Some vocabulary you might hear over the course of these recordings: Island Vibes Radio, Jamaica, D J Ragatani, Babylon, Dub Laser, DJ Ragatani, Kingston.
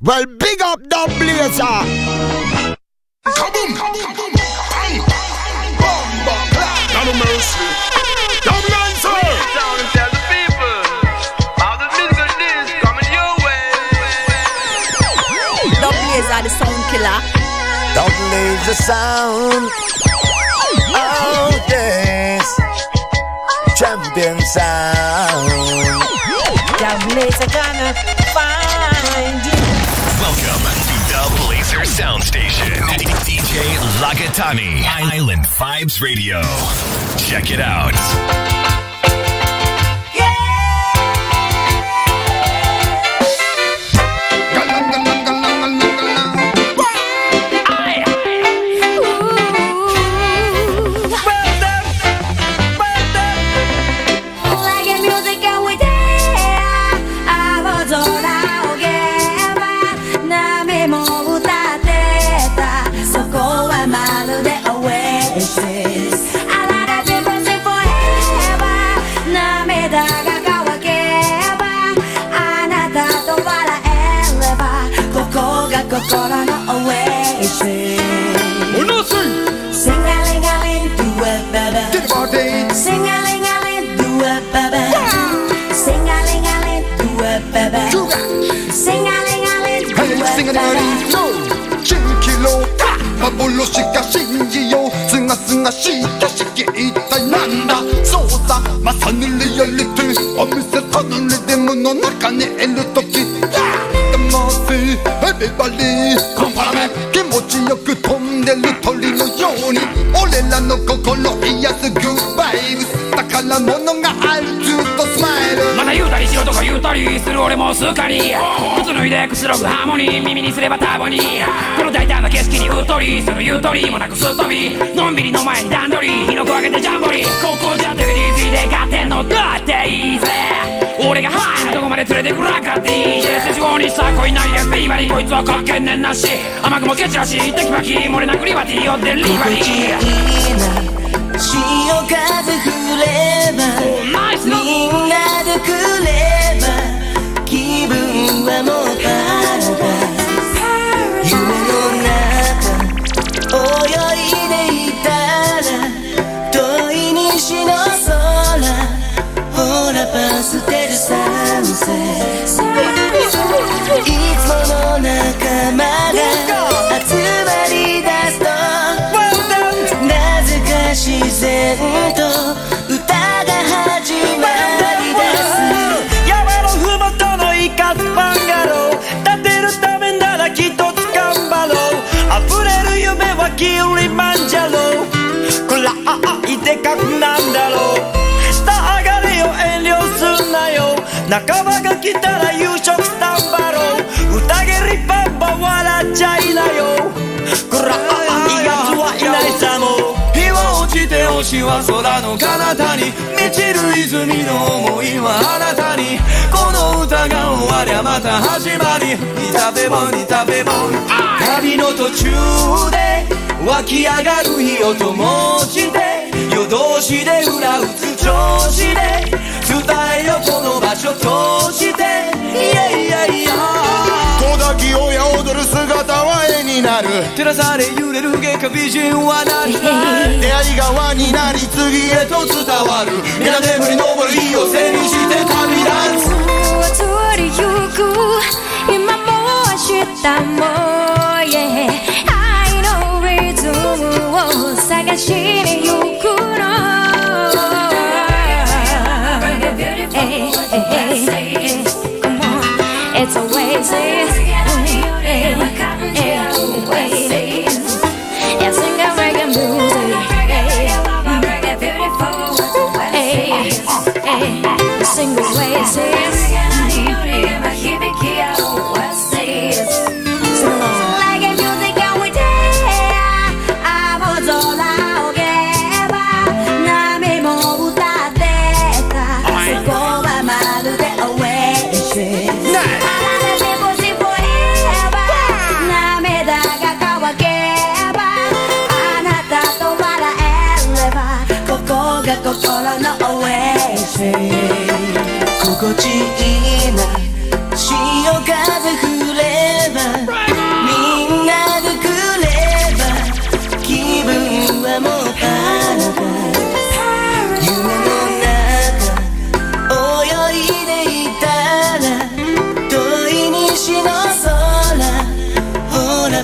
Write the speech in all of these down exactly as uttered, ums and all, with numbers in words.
Well, big up Dub Laser. Kaboom, kaboom, boom, bang, bang, boom, boom, bang. No mercy. Dub Laser. The sound killer. Dub Laser sound. Oh yes, champion sound. Dub Laser gonna find you. Welcome to Dub Laser Sound Station. D J Ragatani, Island Vibes Radio. Check it out. 마블로시가 신기요 승아승아 시켜 쉽게 이탈난다 소사 마산을 리얼리티 어미세 터널리 대문어 나간이 엘루토키 땀머스 베베발리 컴파라메 김모지역 그 톰델루 털리노 요니 올렐라 놓고 걸로 이야스 굿바이브스 딱할라 모노가 알투 또 스마일 まだ言うたりしようとか言うたりする俺も好かにこの大胆な景色にうっとりそのうっとりもなくすっとびのんびりの前に段取り広がってジャスジュゴにさ恋なりやフェイバリーこいつはかけねなし甘くもケチらしいテクマキもれなくりばてよってリバリーいいなでくれば気分はもうパラダイス 愛のリズムを探しに行くの It's a waste.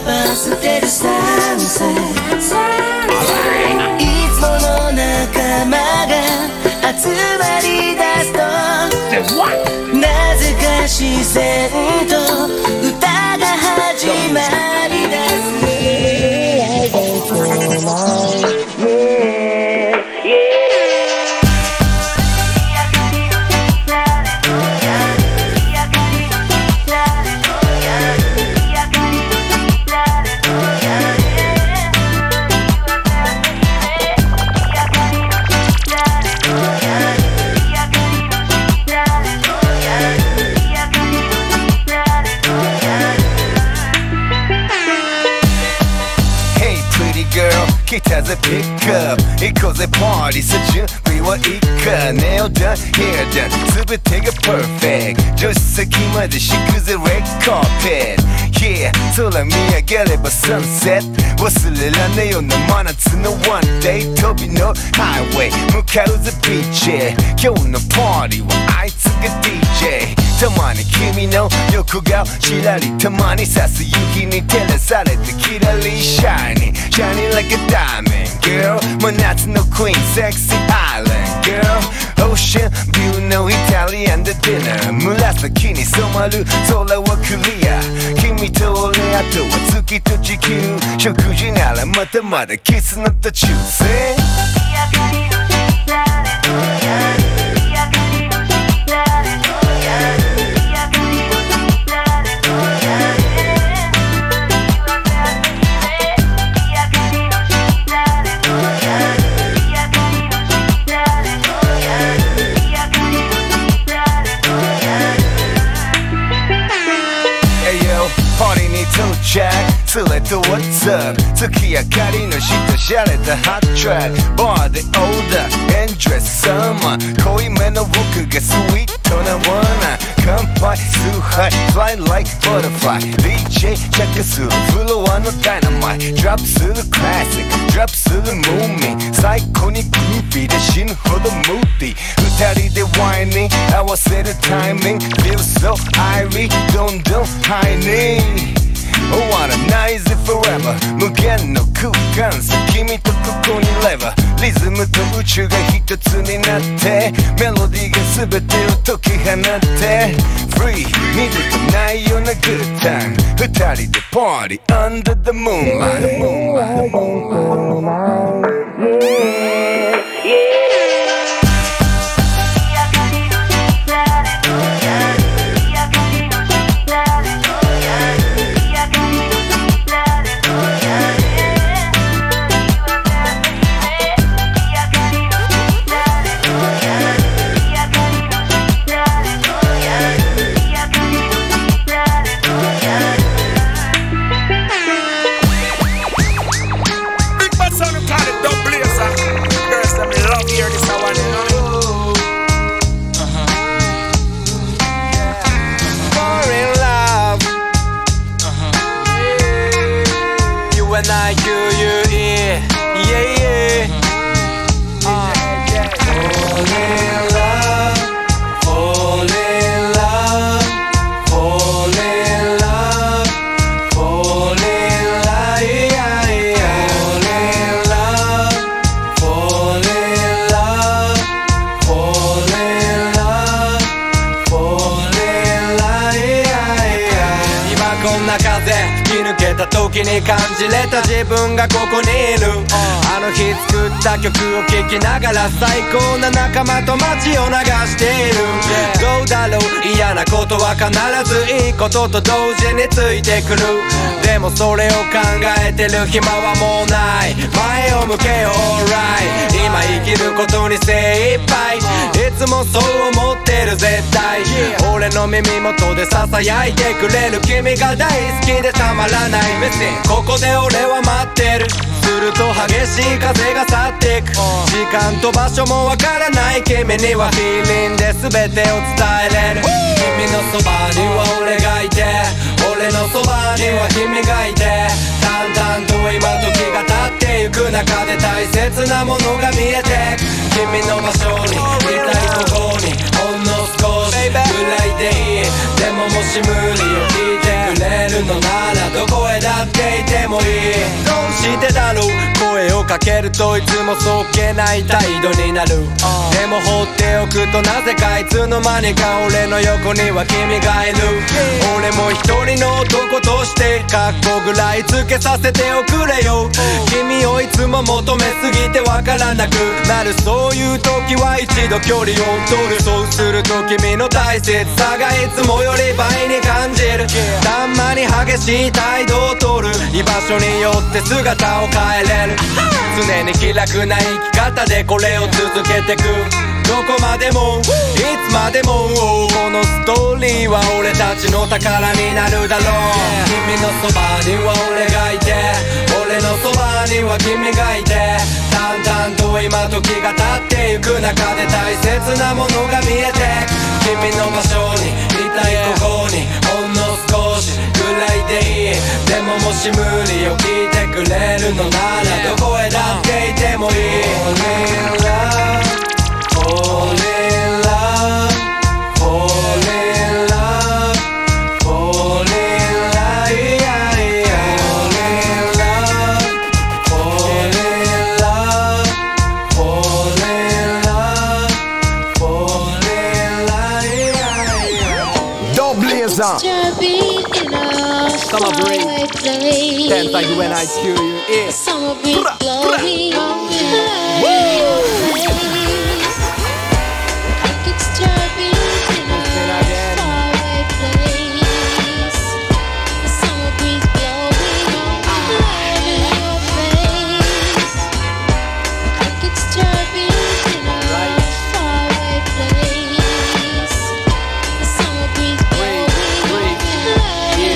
バース出るサンセット、いつもの仲間が集まり出すとなぜか自然と歌が始まり出す。As a pickup, equals a party. So you will eat cut, nail done, hair done, super take a perfect. Just a key mother, she goes a red carpet. Yeah, so let me I get it, but sunset was a little nail on the monotone. No one day, Toby no highway. Mukaru's a beach, yeah. Yo, no party, well, I took a D J.たまに君の横顔ちらり、たまにさす雪に照らされてキラリシャイニーシャイニー like a diamond girl、 真夏のクイーンセクシーアイランド girl、 オーシャンビューのイタリアンでディナー、紫に染まる空はクリア、君と俺あとは月と地球、食事ならまだまだキスの途中さそれと What's up 月明かりの下しゃれたハットトラックバーでオーダーエンドレスサーマー、濃いめの僕がスイートなワナ乾杯崇拝 Fly like butterfly ディージェー チェックするフロアのダイナマイト、ドラップするクラシック、ドラップするムーミン、最高にグービーで死ぬほどムーディー、二人でワイニー合わせるタイミング Feel so irie どんどんハイニー終わらないぜ forever 無限の空間さ、君とここにレバー、リズムと宇宙が一つになってメロディーが全てを解き放って Free 二度とないような good time 二人でパーティー Under the moonlight。感じれた自分がここにいる、あの日作った曲を聴きながら最高な仲間と街を流している、どうだろう嫌なことは必ずいいことと同時についてくる、でもそれを考えてる暇はもうない、前を向けよ alright 今生きることに精一杯、いつもそう思ってる絶対、俺の耳元で囁いてくれる君が大好きでたまらない、ここで俺は待ってる、すると激しい風が去ってく、時間と場所もわからない、君にはフィーリングで全てを伝えれる、君のそばには俺がいて、俺のそばには君がいて、淡々と今時が経ってゆく中で大切なものが見えてく、君の場所にいたいここにほんの少しぐらいでいい、でももし無理を聞いてくれるのならどこへだってもいいしてだろう声をかけるといつもそっけない態度になるでも放っておくとなぜかいつの間にか俺の横には君がいる俺も一人の男としてカッコぐらいつけさせておくれよ君をいつも求めすぎてわからなくなるそういう時は一度距離を取るそうすると君の大切さがいつもより倍に感じるたまに激しい態度を取る居場所によって姿を変えれる常に気楽な生き方でこれを続けてくどこまでもいつまでもこのストーリーは俺たちの宝になるだろう君のそばには俺がいて俺のそばには君がいてだんだんと今時が経ってゆく中で大切なものが見えて君の場所にいたいここにほんの少しぐらいでいいでももし無理を聞いてくれるのならどこへだっていてもいい Fall in love Fall in love Fall in love Fall in love Summer break, then like when I hear you, yeah. Summer break, blowing on the I could start being in a faraway place. The summer breeze blowing on the light in your face. I could start being in a faraway place. The summer breeze blowing on the light in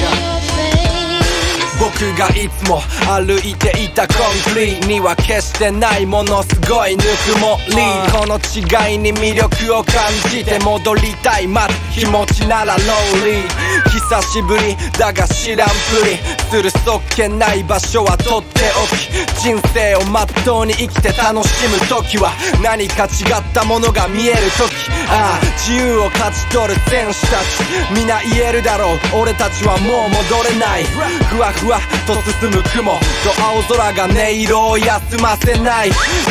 your face.僕がいつも歩いていたコンクリートには決してないものすごいぬくもりこの違いに魅力を感じて戻りたいまず気持ちならローリー久しぶりだが知らんぷりするそっけない場所はとっておき人生をまっとうに生きて楽しむ時は何か違ったものが見える時ああ自由を勝ち取る選手たち皆言えるだろう俺たちはもう戻れないふわふわと進む雲と青空が音色を休ませない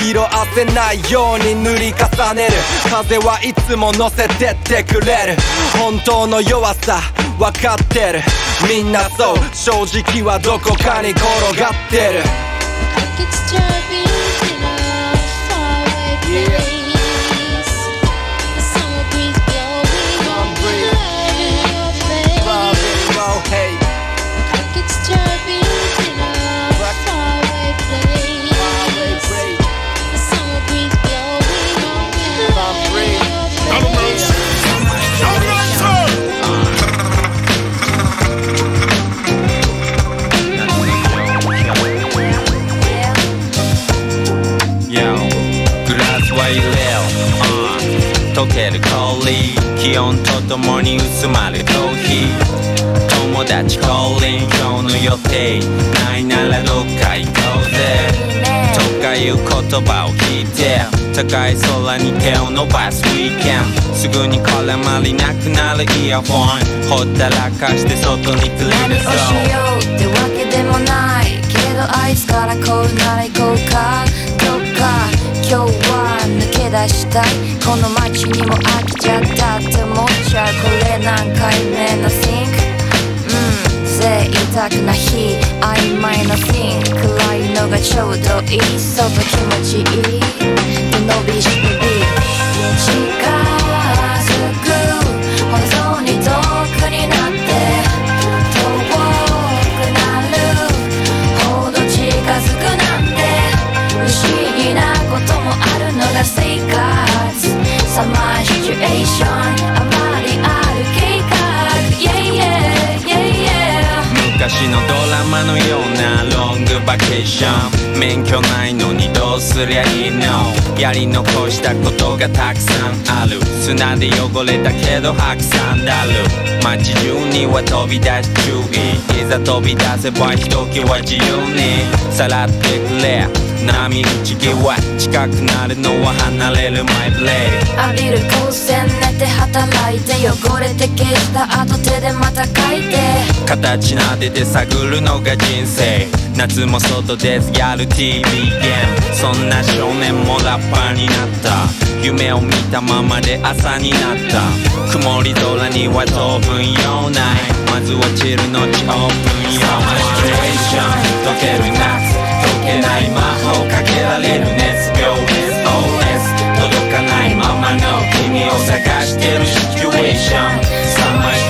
色あせないように塗り重ねる風はいつも乗せてってくれる本当の弱さわかってるみんなそう正直はどこかに転がってる I could start being in a faraway place The summer breeze blowing on the light in your face I could start being in a faraway place The summer breeze blowing on the light in your face溶ける氷気温とともに薄まるコーヒー友達降臨今日の予定ないならどっか行こうぜとかいう言葉を聞いて高い空に手を伸ばすウィーケンドすぐにこれまりなくなるイヤホンほったらかして外に連れ出そう何をしようってわけでもないけどあいつからコールなら行こうかどっか今日は抜け出したいこの街にも飽きちゃったって思っちゃうこれ何回目の Think うん贅沢な日曖昧な Think 暗いのがちょうどいいそば気持ちいい手伸びしてる近づくほどに遠くになって遠くなるほど近づくなんて不思議なこともあるのが生活サマーシチュエーションあまりある計画 Yeah yeah yeah yeah 昔のドラマのようなロングバケーション免許ないのにどうすりゃいいのやり残したことがたくさんある砂で汚れたけど白山だる街中には飛び出し注意いざ飛び出せばひときわ自由にさらってくれ波打ち際近くなるのは離れるマイブレイ浴びる光線寝て働いて汚れて消した後手でまた書いて形撫でて探るのが人生夏も外ですやる ティーブイ ゲームそんな少年もラッパーになった夢を見たままで朝になった曇り空には当分用ないまずはチルのちオープンよマスキュレーション溶ける夏溶けない魔法かけられる熱病 エスオーエス 届かないままの君を探してるシチュエーションサマーシ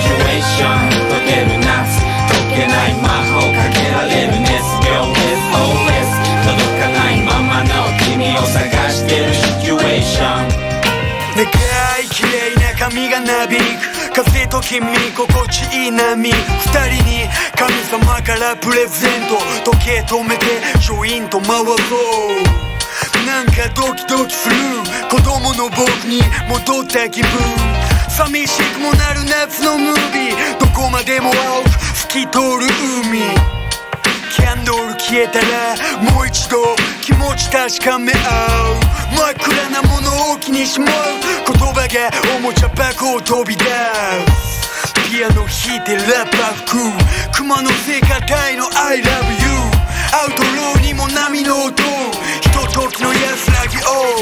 チュエーション溶ける夏溶けない魔法かけられる熱病 エスオーエス 届かないままの君を探してるシチュエーション願い綺麗な髪がなびく風と君心地いい波二人に神様からプレゼント時計止めてジョイント回そうなんかドキドキする子供の僕に戻った気分寂しくもなる夏のムービーどこまでも青く透き通る海キャンドル消えたらもう一度気持ち確かめ合う真っ暗なものを気にしまう言葉がおもちゃ箱を飛び出すピアノ弾いてラッパ吹く熊の聖歌隊の I love you アウトローにも波の音ひとときの安らぎを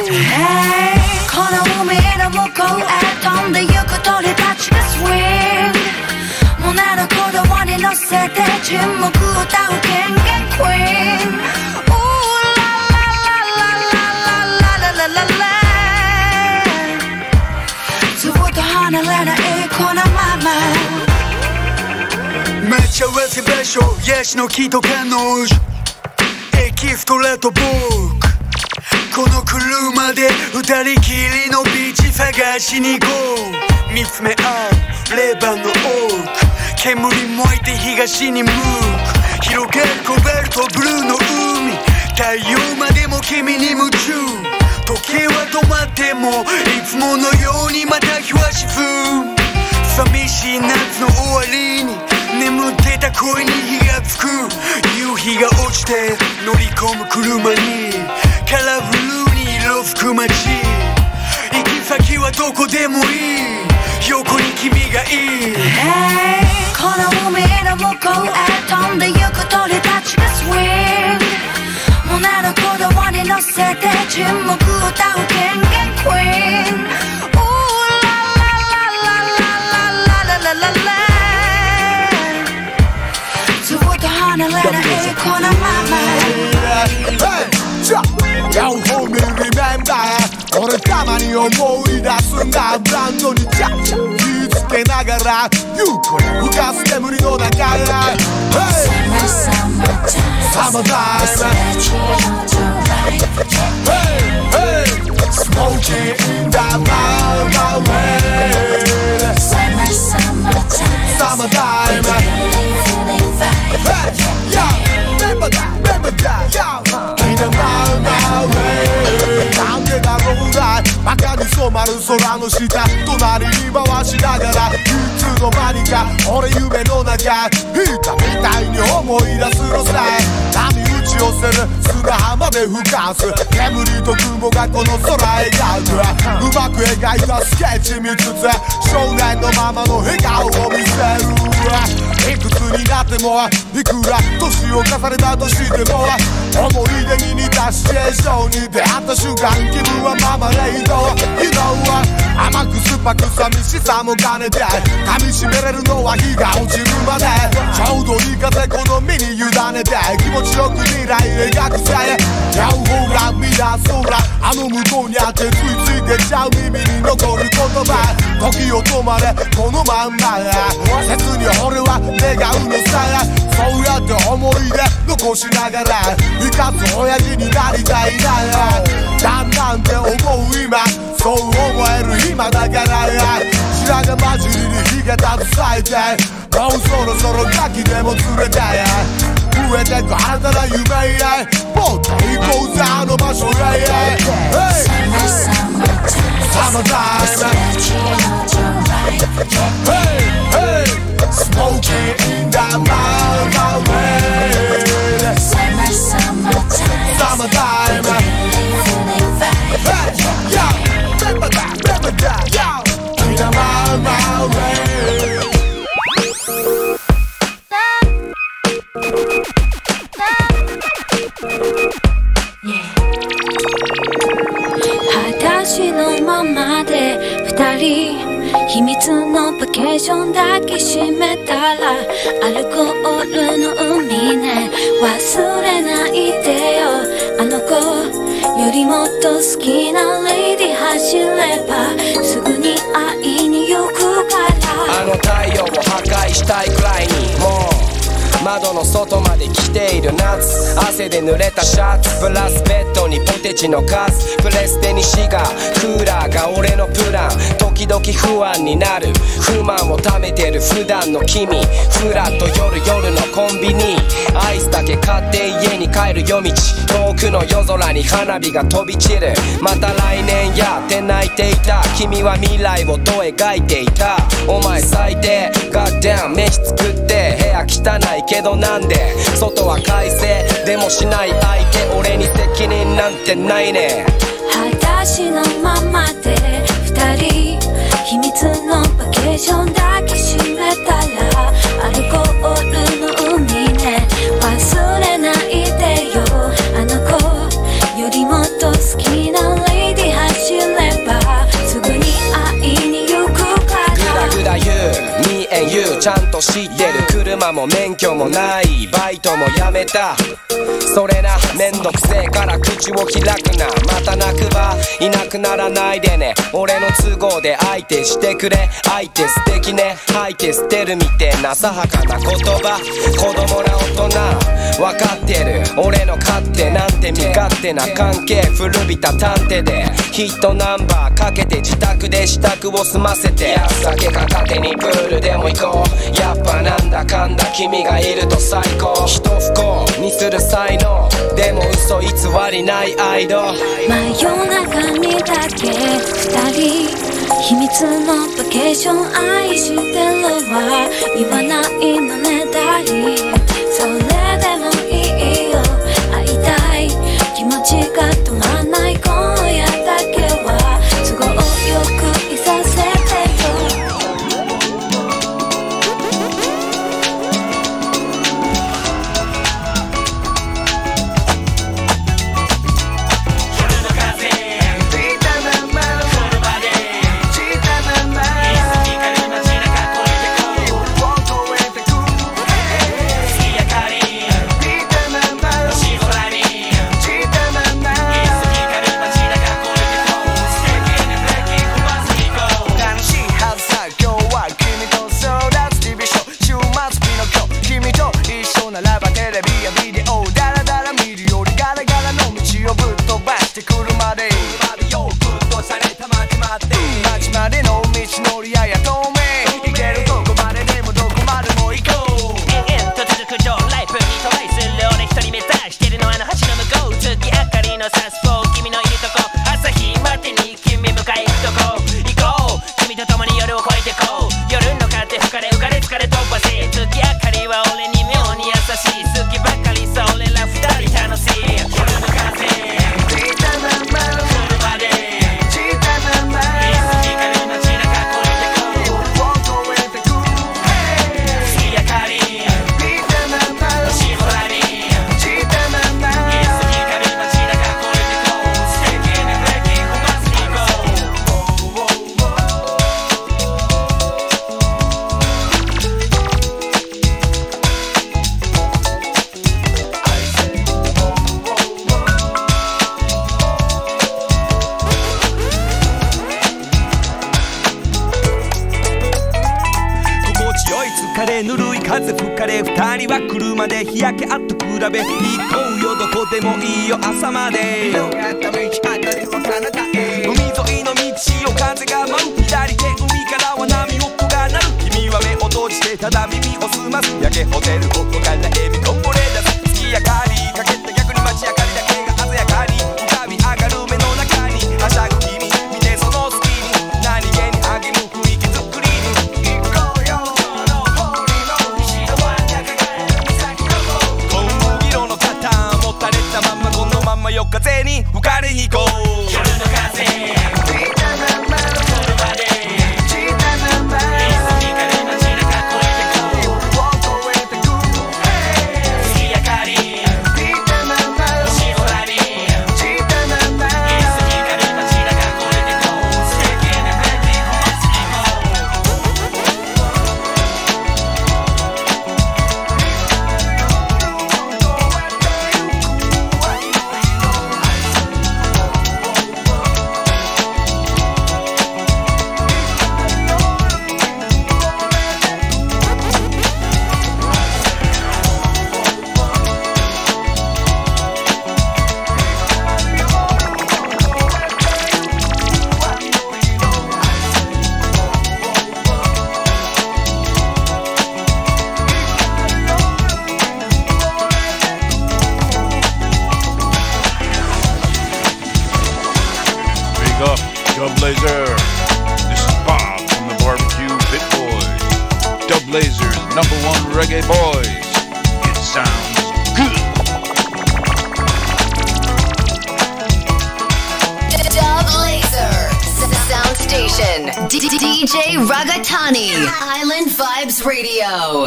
Hey この海の向こうへ飛んでゆく鳥たちがスウィングモナの鼓動に乗せて沈黙を歌う権限クイーン Ooh la la la la la la la la ずっと離れないこのまま待ち合わせ場所ヤシの木と彼女エキストラと僕この車で二人きりのビーチ探しに行こう見つめ合うレバーの奥煙燃えて東に向く広げるコベルトブルーの海太陽までも君に夢中時計は止まってもいつものようにまた日は沈む寂しい夏の終わりに眠ってた恋に火がつく夕日が落ちて乗り込む車にカラフルに色づく街行き先はどこでもいい横に君がいる Hey この海の向こうへ飛んでゆく鳥たちがスウィングモナの鼓動に乗せて沈黙を歌う権限クイーン Ooh la la la la la la la la ずっと離れないこのまま Hey Don't hold me remember 俺たまに思い出すんだブランドにちゃちゃ気付けながら夕暮れ浮かす煙の中へ Summer time Smoking in the Marmalade Summer time Remember that Remember that In the Marmalade なんでだろうだバカに染まる空の下隣に回しながらいつの間にか俺夢の中引いたみたいに思い出すのさ波打ち寄せる砂浜で浮かす煙と雲がこの空へ描くうまく描いたスケッチ見つつ少年のままの笑顔を見せるいくつになってもいくら年を重ねたとしても思い出に似たシチュエーションに出会った瞬間気分はママレイド You know what 甘く酸っぱく寂しさも兼ねて噛みしめれるのは日が落ちるまでちょうどいい風この身に委ねて気持ちよく未来描くぜ Yo ほら見な空あの向こうにあってついつい出ちゃう耳に残る言葉時を止まれこのまんま切に俺は願うのさそうやって思い出残しながら生かす親父になりたいなだんだんって思う今そう思える今だから白髪混じりに日が携えてもうそろそろガキでも連れて増えてく新たな夢へもっと行こうぜあの場所へ Hey Hey Smoking in the Marmalade Summertime Summertime 私のままで二人秘密のパケーションだけ閉めたらアルコールの海ね忘れないでよあの子よりもっと好きなレディ走ればすぐに会いに行くからあの太陽を破壊したいくらいにもう窓の外まで来ている夏汗で濡れたシャツプラスベッドにポテチのカスプレステにシガークーラーが俺のプラン時々不安になる不満を溜めてる普段の君ふらっと夜夜のコンビニアイスだけ買って家に帰る夜道遠くの夜空に花火が飛び散るまた来年やって泣いていた君は未来をと描いていたお前最低ガッダン飯作って部屋汚いけどけどなんで外は快晴でもしない相手俺に責任なんてないね裸足のままで二人秘密のバケーションだけ閉めたらアルコールの海ね忘れないでよあの子よりもっと好きなレディ走ればすぐに会いに行くからグダグダ言うちゃんと知ってる車も免許もないバイトもやめたそれなめんどくせえから口を開くなまた泣くばいなくならないでね俺の都合で相手してくれ相手素敵ね吐いて捨てるみてえな浅はかな言葉子供な大人分かってる俺の勝手なんて身勝手な関係古びた探偵でヒットナンバーかけて自宅で支度を済ませて酒片手にプールでもやっぱなんだかんだ君がいると最高人不幸にする才能でも嘘偽りないアイドル真夜中にだけ二人秘密のバケーション愛してるは言わないのねダーリンそれでもいいよ会いたい気持ちが止まんない今夜だけは都合よくいさせ number one reggae boys. It sounds good. Dub Laser Sound Station. D J Ragatani. Island Vibes Radio.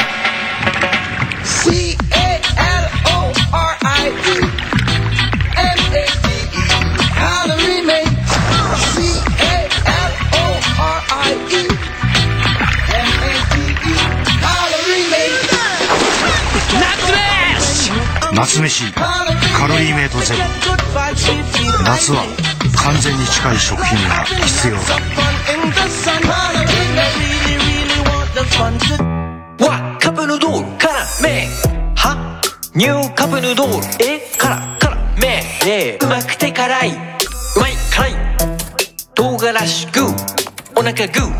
C A L O R I D M A D E. How to remake? C A L O R I D.夏飯カロリーメイトゼロ。夏は完全に近い食品が必要だ。わっカップヌードルから麺はニューカップヌードルえからから麺えうまくて辛いうまい辛い唐辛子グーお腹グーグ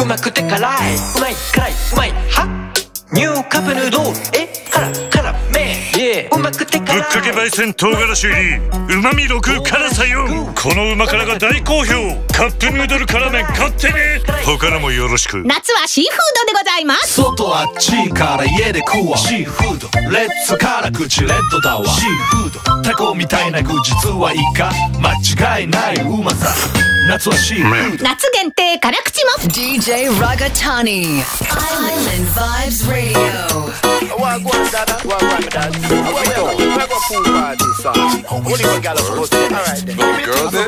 ーうまくて辛いうまい辛いうまいはニューカップヌードルえからから麺うまくて辛いぶっかけ焙煎唐辛子入りうまみろく辛さよんこのうま辛が大好評カップヌードル辛麺買ってね他のもよろしく夏はシーフードでございます外はチーから家で食うわシーフードレッツ辛口レッドだわシーフードタコみたいな具実はイカ間違いないうまさ夏はシーフード夏限定辛口も ディージェー Ragatani Island Vibes Radio わごわんだなわごわんだなI want to go. I got food parties, son. Only one girl supposed to be all right then. Girls, eh?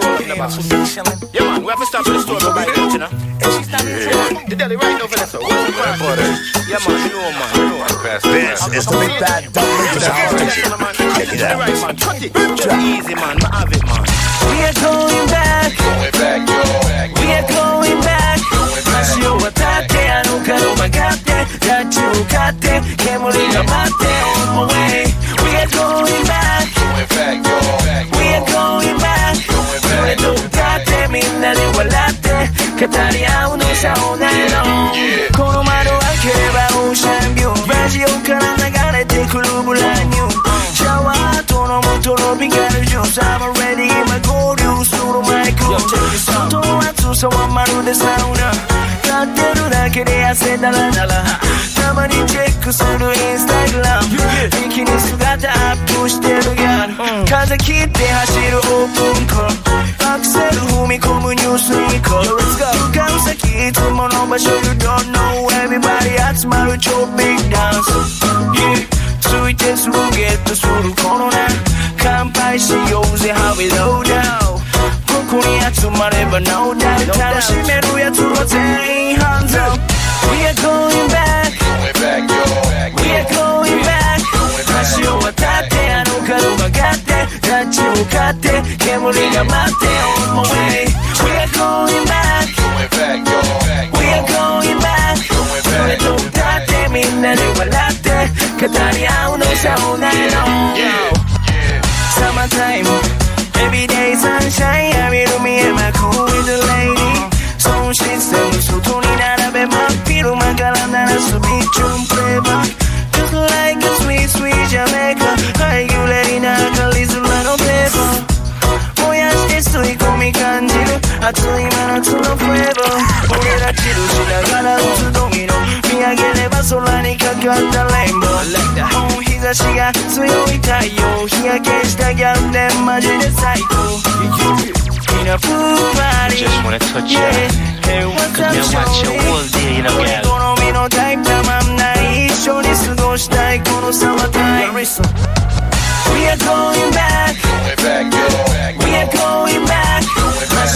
Yeah, man. We have to stop at the store and buy it, you know. And she's not in the deli right now, Vanessa. What's the party? Yeah, man. You know, man. You know. This is the big bad dog. Check it out, man. Check it out. Just easy, man. I have it, man. We are going back. Going back, going back. We are going back. Going back. She over that day, I don't care no more. Got that, that you got that. Can't believe I'm out there on my way. We are going back. Going back, going back. We are going back. Going back. You don't got that. Me and I will laugh. Katari, I don't know how to know. この窓開ければオーシャンビュー。ラジオから流れてくるブランニュー。シャワーとのもとのビガルジュース。I'm already in my合流するマイク。外の暑さはまるでサウナ。立ってるだけで汗だらだら。たまにチェックするインスタグラム。一気に姿アップしてるやん。風切って走るオープンカー。アクセル踏み込むニュースに行こう。向かう先いつもの場所 You don't know everybody 集まる超ビッグダンス。Yeah.ついてすぐゲットするこのな乾杯しようぜ How we low down ここに集まれば No doubt 楽しめるやつは全員 Hands up We are going back We are going back 橋を渡ってあの角曲がってタッチを買って煙が舞って On my way We are going back We are going back それと歌ってみんなで笑って語り合うのさもないの Summer time Everyday sunshine 浴びる見えまく With the lady ソンシステム外に並べば昼間から鳴らすビーチューンプレイバック Just like a sweet sweet Jamaica 愛揺れになるリズムのペーパー燃やして吸い込み感じる熱い真夏のフレーバー俺らチルしながら打つドミノ見上げれば空にかかったレインボーもう日差しが強い太陽日焼けした逆転マジで最高In a pool party Yeah Hey what's up shorty 俺好みのタイプたまんない一緒に過ごしたいこのサマータイムWe are going back. We are going back.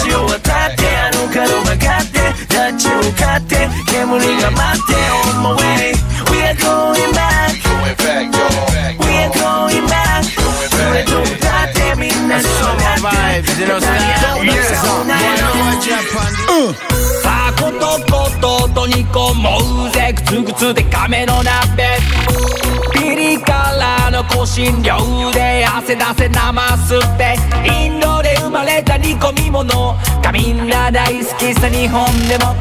橋を渡ってあの角曲がってタッチを買って煙が舞って On my way. We are going back. We are going back. それと歌ってみんなで歌って語り合うのさそんなの。さあことことと煮込もうぜグツグツでかめの鍋。ピリ辛の香辛料で汗出せなますってインドで生まれた煮込み物がみんな大好きさ日本でも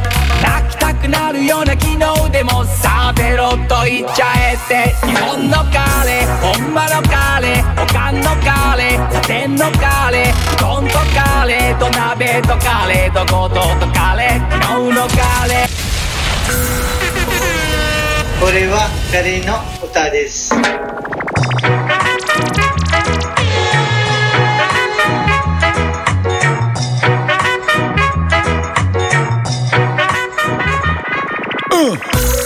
泣きたくなるような昨日でもさあペロッといっちゃえって日本のカレー本場のカレーおかんのカレー家庭のカレーうどんとカレーと鍋とカレーとごととカレー昨日のカレーこれは彼の歌です。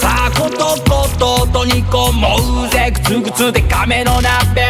さあことことと煮込もうぜグツグツでかめの鍋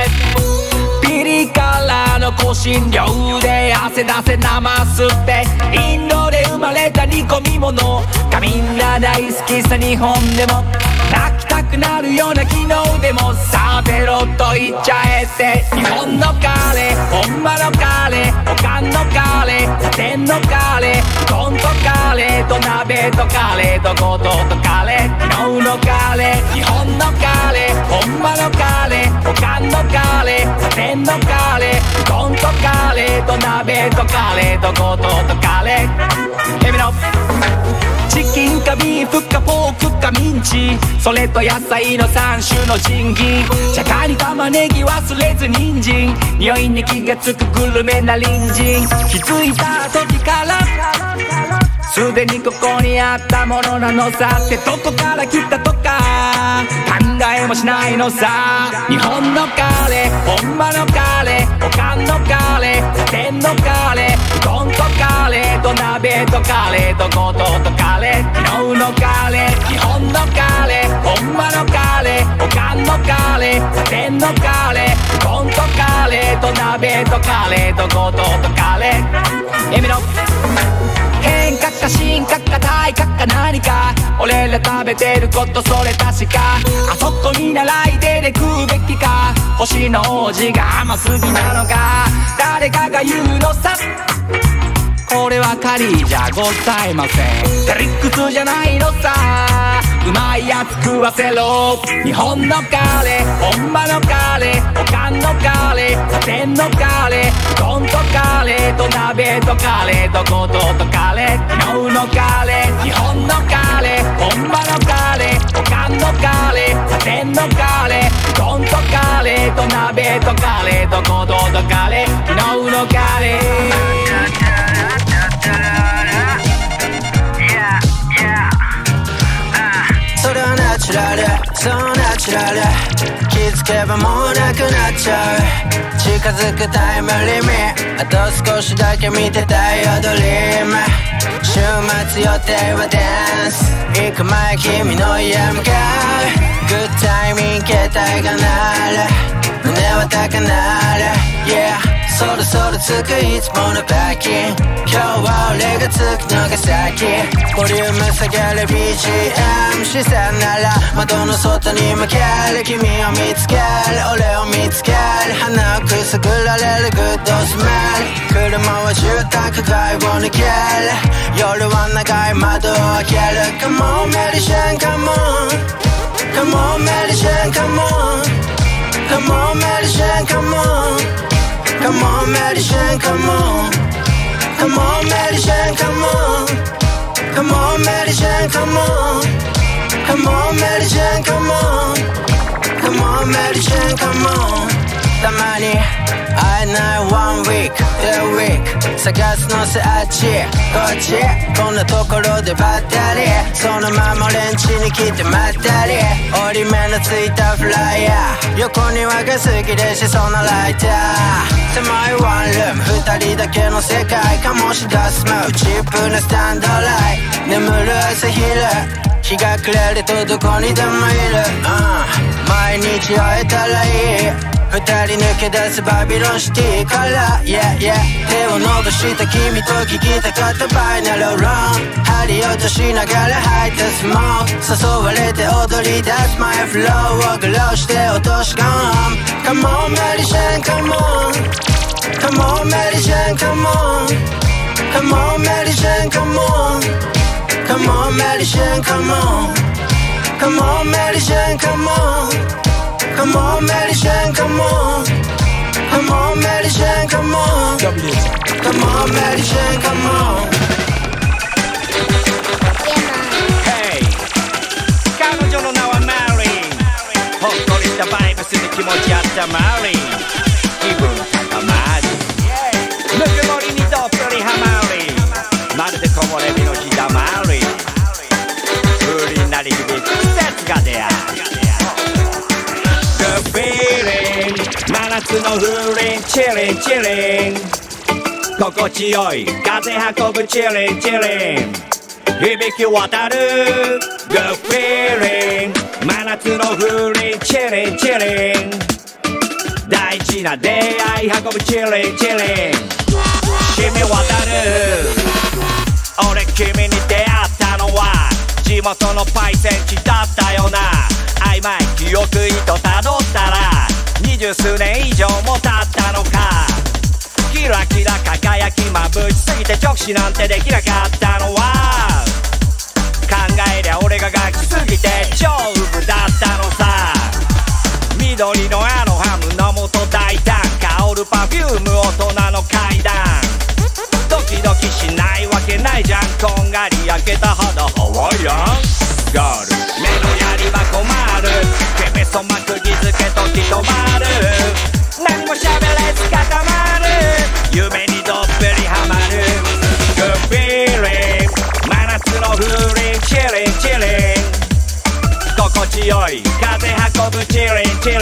ピリ辛の香辛料で汗出せ生すってインドで生まれた煮込み物がみんな大好きさ日本でも泣きたくなるような昨日でもさあベロッといっちゃえって日本のカレー、本場のカレー、おかんのカレー、他店のカレー、うどんとカレーと鍋とカレーとごととカレー昨日のカレー、日本のカレー、本場のカレー、おかんのカレー、他店のカレー、うどんとカレーと鍋とカレーとごととカレーヘビのチキンかビーフかポークかミンチそれと野菜のさん種の神器じゃがに玉ねぎ忘れず人参匂いに気がつくグルメな隣人気づいた時からすでにここにあったものなのさってどこから来たとか考えもしないのさ日本のカレー本場のカレーおかんのカレー他店のカレーうどんとカレーと鍋とカレーとごととカレー昨日のカレー日本のカレー本場のカレーおかんのカレー他店のカレーうどんとカレーと鍋とカレーとごととカレーエミの変化か進化か退化か何か俺ら食べてることそれ確かあそこ見習いで出てくべきか星の王子が甘すぎなのか誰かが言うのさこれはカリーじゃございませんテリックスじゃないのさうまいやつ食わせろ日本のカレー本場のカレーおかんのカレー他店のカレーうどんとカレーと鍋とカレーとごととカレー昨日のカレー日本のカレー本場のカレーおかんのカレー他店のカレーうどんとカレーと鍋とカレーとごととカレー昨日のカレーSo natural 気づけばもうなくなっちゃう近づくタイムリミットあと少しだけ見てたよドリーム週末予定はダンス行く前君の家向かうグッタイミング携帯が鳴る胸は高鳴る Yeah そろそろ着くいつものパーキング今日は俺が着くのが先ボリューム下げる ビージーエム 視線なら窓の外に向ける君を見つける俺を見つける鼻をくすぐられるグッドスメール車は住宅街を抜ける夜は長い窓を開ける Come on medicine come on Come on medicine come on Come on medicine come on Come on medicine come on Come on, medicine, come on. Come on, medicine, come on. Come on, medicine, come on. Come on, medicine, come on. たまに会えない one week, two week 探すのさあっちこっちこんなところでばったりそのままレンチに来てまったり折り目のついたフライヤー横にはがすぎでしそうなライター狭いワンルームふたりだけの世界醸し出すマウチップなスタンドライト眠る朝昼日が暮れるとどこにでもいる、うん、毎日会えたらいいふたり抜け出すバビロンシティから Yeah yeah 手を伸ばした君と聞きたかったバイナルロン針落としながら吐いたスモーク誘われて踊り出すマイフローをグローして落とし込む Come on medicine come on Come on, medicine, come on. Come on, medicine, come on. Come on, medicine, come on. Come on, medicine, come on. Come on, medicine, come on. Come on, medicine, come on. Come on, medicine, come on. Hey, 彼女の名はマリン。ほっこりしたバイブスに気持ちあったマリン。こぼれ日の日だまり風鈴なり響く季節が出会う夏の風鈴チリンチリン心地よい風運ぶチリンチリン響き渡る Good feeling 真夏の風鈴チリンチリン大事な出会い運ぶチリンチリン染み渡る俺君に出会ったのは地元のパイセン地だったよな曖昧記憶糸たどったら二十数年以上も経ったのかキラキラ輝きまぶしすぎて直視なんてできなかったのは考えりゃ俺がガキすぎて超ウブだったのさ緑のアロハムの元大胆香るパフューム大人の階段ドキドキしないわけないじゃんこんがり焼けた肌ハワイアンガール目のやり場困るけべそまくぎづけとき止まる何もしゃべれず固まる夢にどっぷりハマる Good feeling 真夏の風鈴チリンチリン心地よい風運ぶチリンチリン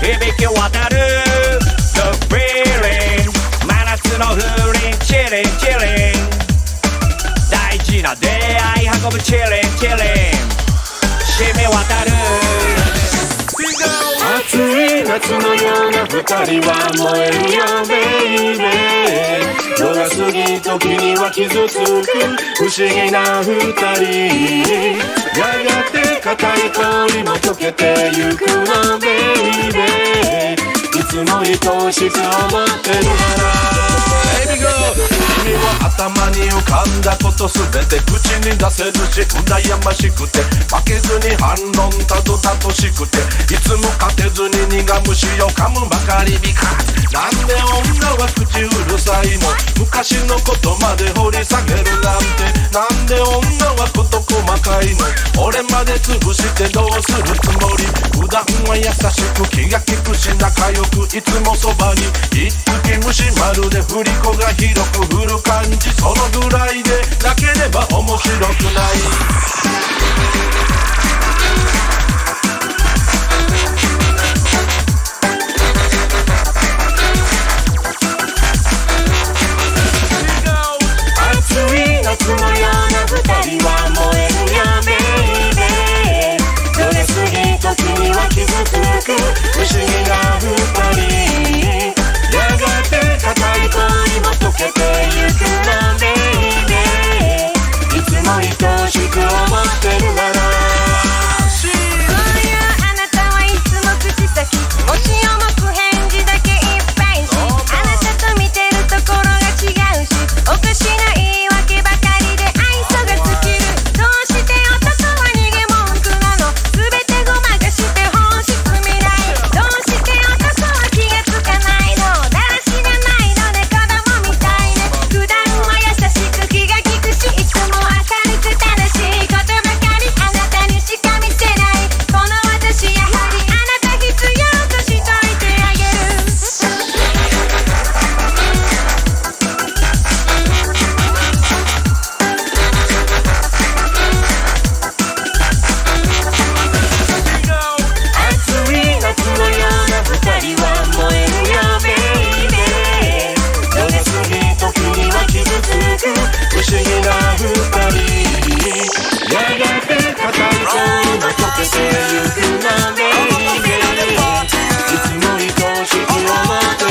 響き渡る Good feeling 真夏の風鈴チリンチリン大事な出会い運ぶチリンチリン染み渡る暑い夏のような二人は燃えるよベイベー夜が過ぎ時には傷つく不思議な二人やがて固い氷も溶けてゆくのベイベーいつも愛しく思ってるからベイビーゴー君は頭に浮かんだことすべて口に出せるし羨ましくて負けずに反論たどたどしくていつも勝てずに苦虫を噛むばかりビカなんで女は口うるさいの昔のことまで掘り下げるなんてなんで女はこと細かいの俺まで潰してどうするつもり普段は優しく気が利くし仲良くいつもそばに一匹虫まるで振り子が広く振る感じそのぐらいでなければ面白くない暑い夏のような二人は燃えるよベイベーどれ過ぎ時には傷つく不思議な二人やがて固い恋も溶けてゆくのベイベーいつも愛しく思ってるならそういうあなたはいつも口先気持ち重く返事だけいっぱいしあなたと見てるところが違うしおかしな言い訳ばかりで愛想が尽きるどうして男は逃げ文句なの全てごまかして本質未来どうして男は気がつかないのだらしがないので子供みたいね普段は優しく気が利くしいつも明るく楽しいことばかりあなたにしか見せないこの私やはりあなた必要としといてあげる暑い夏のような二人は燃えるよベイベーどれ過ぎ時には傷つく不思議な二人やがて固い恋も溶けてゆくのベイベーいつも愛しく思ってる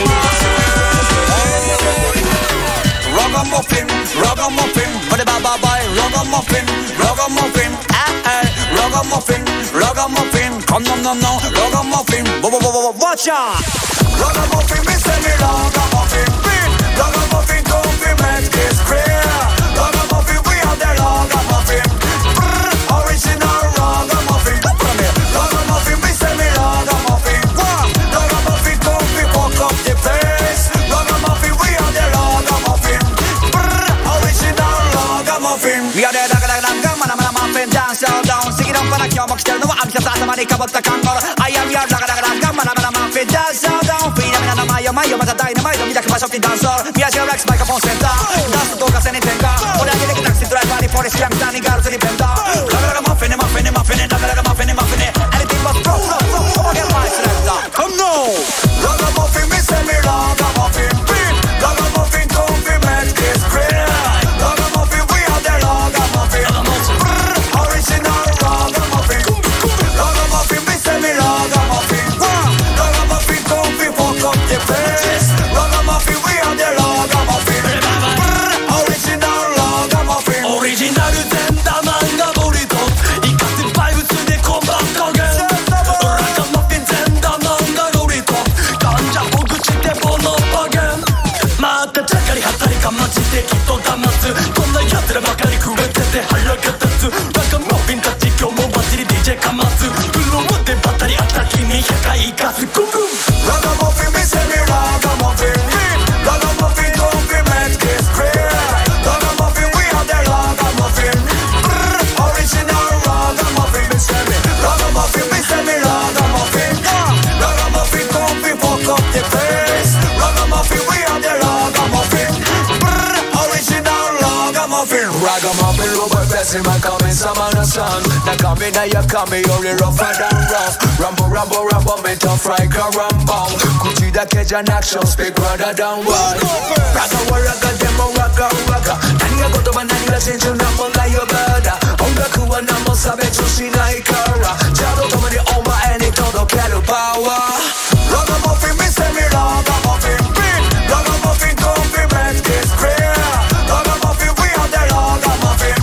Ragamuffin, Ragamuffin, bada ba ba ba, Ragamuffin, Ragamuffin, ah ah, Ragamuffin, Ragamuffin, come no no no, Ragamuffin, bo bo bo bo, watch out! Ragamuffin, we say me Ragamuffin, beat, Ragamuffin, don't we make this clear? Ragamuffin, we are the Ragamuffin, brrr, original Ragamuffin, come here, Ragamuffin, we say me Ragamuffin, wow, Ragamuffin, don't we fuck up the place? Ragamuffin, we are the Ragamuffin.We are the Ragamuffin, Ragamuffin, dance all down. Singing on for the kill, but still no one. I'm just a man who can't stop the rain. I am your Ragamuffin, Ragamuffin, dance all down. Phenomenal, my oh my oh, my dynamite. We are the master dancer. We are the Rex microphone center. Dance to the ceiling, tenga. We're the taxi driver, the forest young, the girls in the band. Ragamuffin, Ragamuffin, Ragamuffin, Ragamuffin, Ragamuffin. Anything but rock, rock, rock. Come on, come on, come on, come on. And actions speak rather than word. Raga wa raga demo raga raga. Nani ga goto ba nani ga senju na mo ga yobada. Ongaku wa namo sabe chushinai kara. Jado tomo ni oma eni todo keru power. Raga muffin mi se mi raga muffin bin. Raga muffin don't be mad this clear. Raga muffin we are the raga muffin.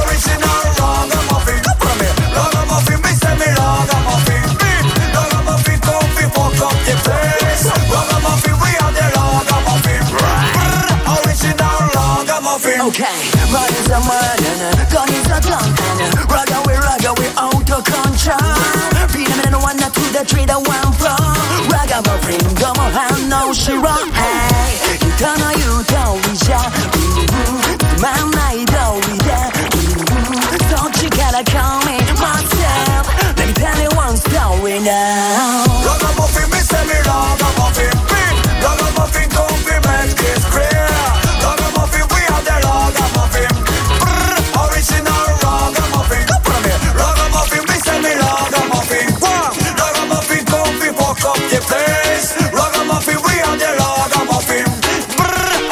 Original raga muffin. Come here. Raga muffin mi se mi raga muffin bin. Raga muffin don't be fuck up the place. Ragamuffin, we are the Ragamuffin. Original Ragamuffin. Okay, man is a man and gun is a gun. Raga we raga we out of control. Freedom and one to the three that went from Ragamuffin, come on and now she run. Hey, you don't know you don't be shy. Man, I don't be there. Don't you gotta call me myself. Let me tell you one story now. Ragamuffin, we say me Ragamuffin. Ragamuffin, don't be mad, it's clear. Ragamuffin, we are the Ragamuffin. Original Ragamuffin. Come from here. Ragamuffin, we send me Ragamuffin. Ragamuffin, don't be fuck up the place. Ragamuffin, we are the Ragamuffin.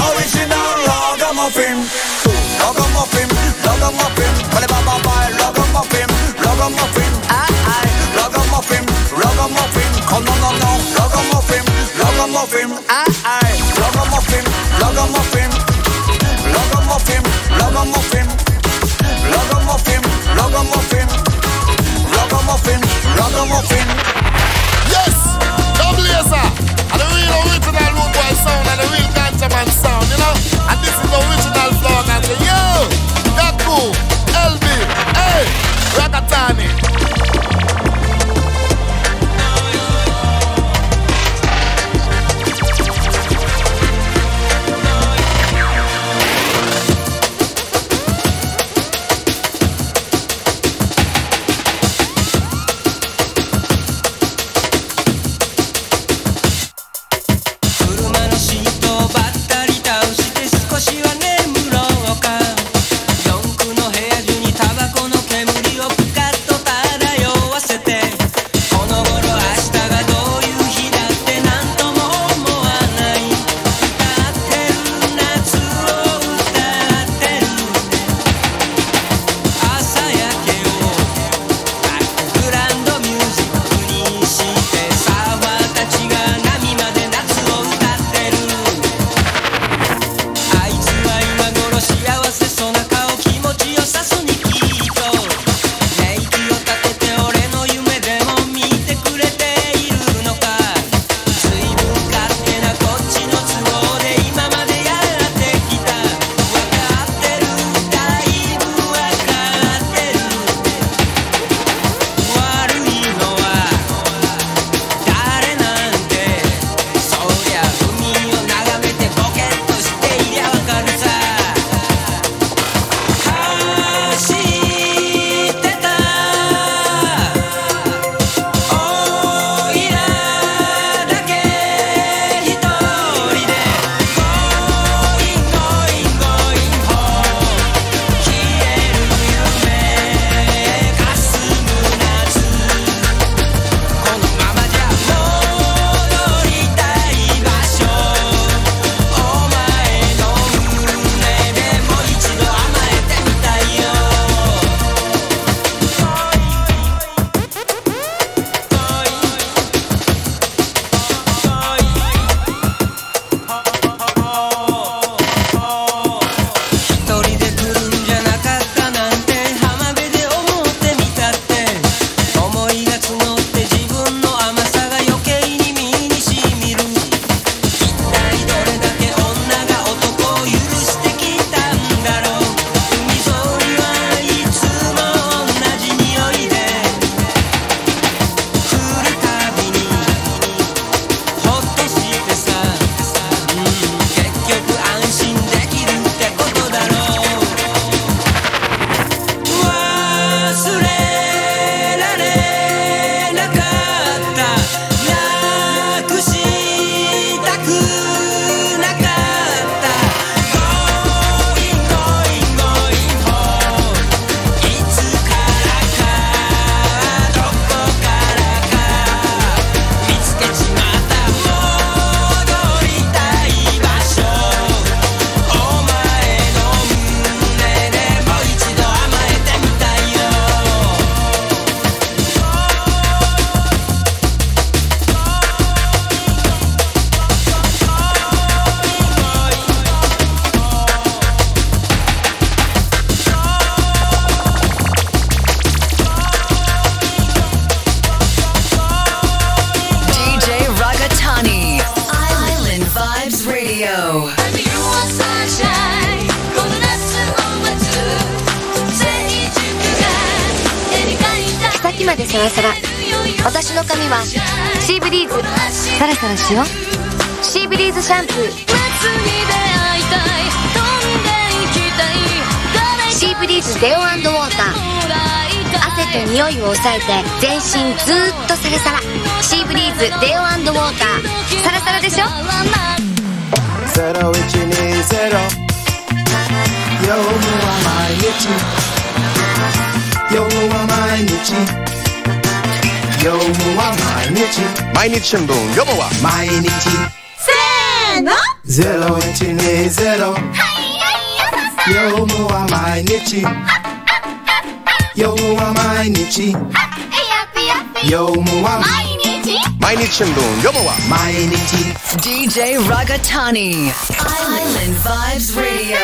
Original Ragamuffin. Ragamuffin, Ragamuffin. Ba-da-ba-ba-bye, Ragamuffin, Ragamuffin. Aye-aye, Ragamuffin, Ragamuffin. Oh no no no, Ragamuffin. Ragamuffin, aye aye. Ragamuffin, Ragamuffin, Ragamuffin, Ragamuffin, Ragamuffin, Ragamuffin, Ragamuffin, Ragamuffin. Yes, Dub Laser. And the real original road boy sound and the real ganja man sound, you know. And this is the original song. And the yo, Gaku, L B, hey, Ragatani. でサラサラ、私の髪はシーブリーズサラサラしよう、シーブリーズシャンプー、シーブリーズデオ&ウォーター、汗と匂いを抑えて全身ずーっとサラサラ、シーブリーズデオ&ウォーターサラサラでしょ。ゼロいちにゼロ夜は毎日、夜は毎日、夜は毎日、毎日新聞、夜は毎日、せーのゼロいちにゼロ、夜は毎日、夜は毎日、夜は毎日、毎日新聞、夜は毎日。 ディージェー Ragatani Island Vibes Radio。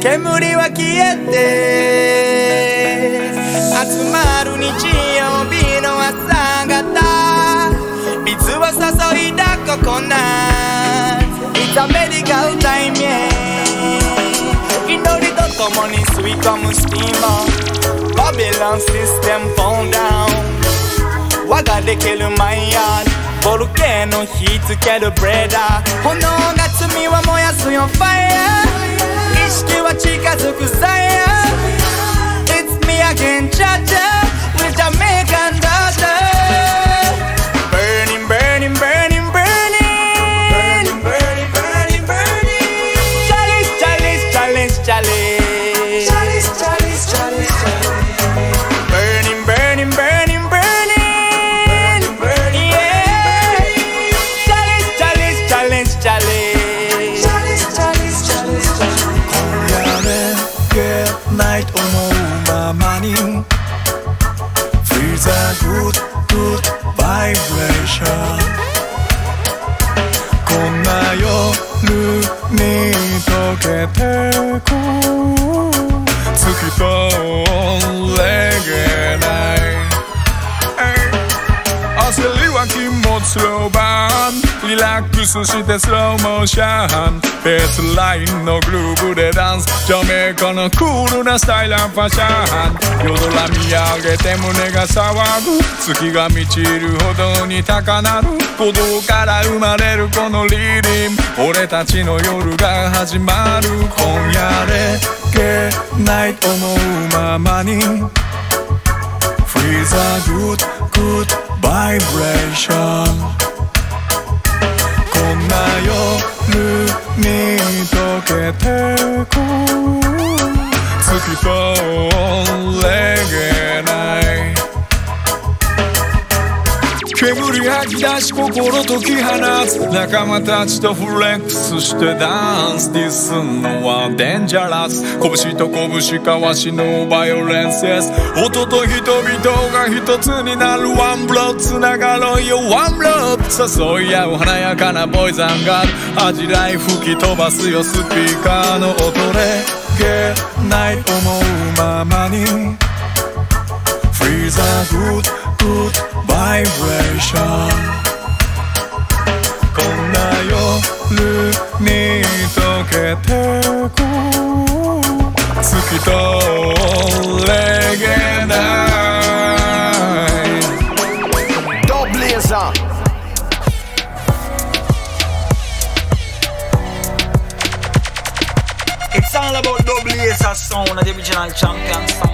煙は消えて集まる日曜日の朝方、水を注いだココナッツ、炒めに買う対面、祈りとともに吸い込むスティーム、バビロンシステムフォンダウン、輪ができるマイヤーボルケーノ火つけるブレーダー、炎が罪は燃やすよファイヤー、意識は近づくサイヤー、 It's me again cha-cha with Jamaican daughter, burning burning burning burning burning burning burning burning, chalice chalice chalice chalice chalice chalice chalice chalice, burning burning burning good good vibration, こんな夜に溶けてく透き通れげない焦りは禁物スローバーン、リラックスしてスローモーション、ベースラインのグルーブでダンス、ジャメイカのクールなスタイルファッション、夜空見上げて胸が騒ぐ、月が満ちるほどに高鳴る、鼓動から生まれるこのリリン、俺たちの夜が始まる、今夜でけないと思うままに Free the good good vibration, こんな夜に溶けてく透き通れげない煙吐き出し心解き放つ、仲間たちとフレックスしてダンス、ディスんのはデンジャラス、拳と拳交わしのバイオレンスです、音と人々が一つになる、ワンブロック繋がろうよワンブロック、誘い合う華やかなボイザンガール、味らい吹き飛ばすよスピーカーの音でけない思うままに Free the good good vibration, こんな夜に溶けてく透き通れげない Dub Laser It's all about Dub Laser sound, the original champion sound.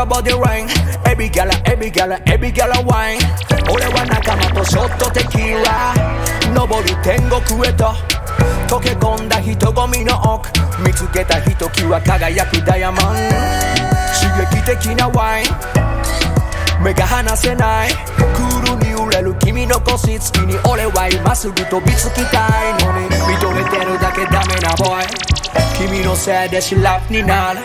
Body ring, every gala, every gala, every gala wine. Ore wa nakamato shotto tequila. Noboru tengo kueto. Tokekonda hitogomi no oku. Mitsuketa hitoki wa kagayaku diamond. Shigeki teki na wine. 目が離せないクールに揺れる君の腰つきに俺は今すぐ飛びつきたいのに認めてるだけダメなボーイ君のせいでシラフになる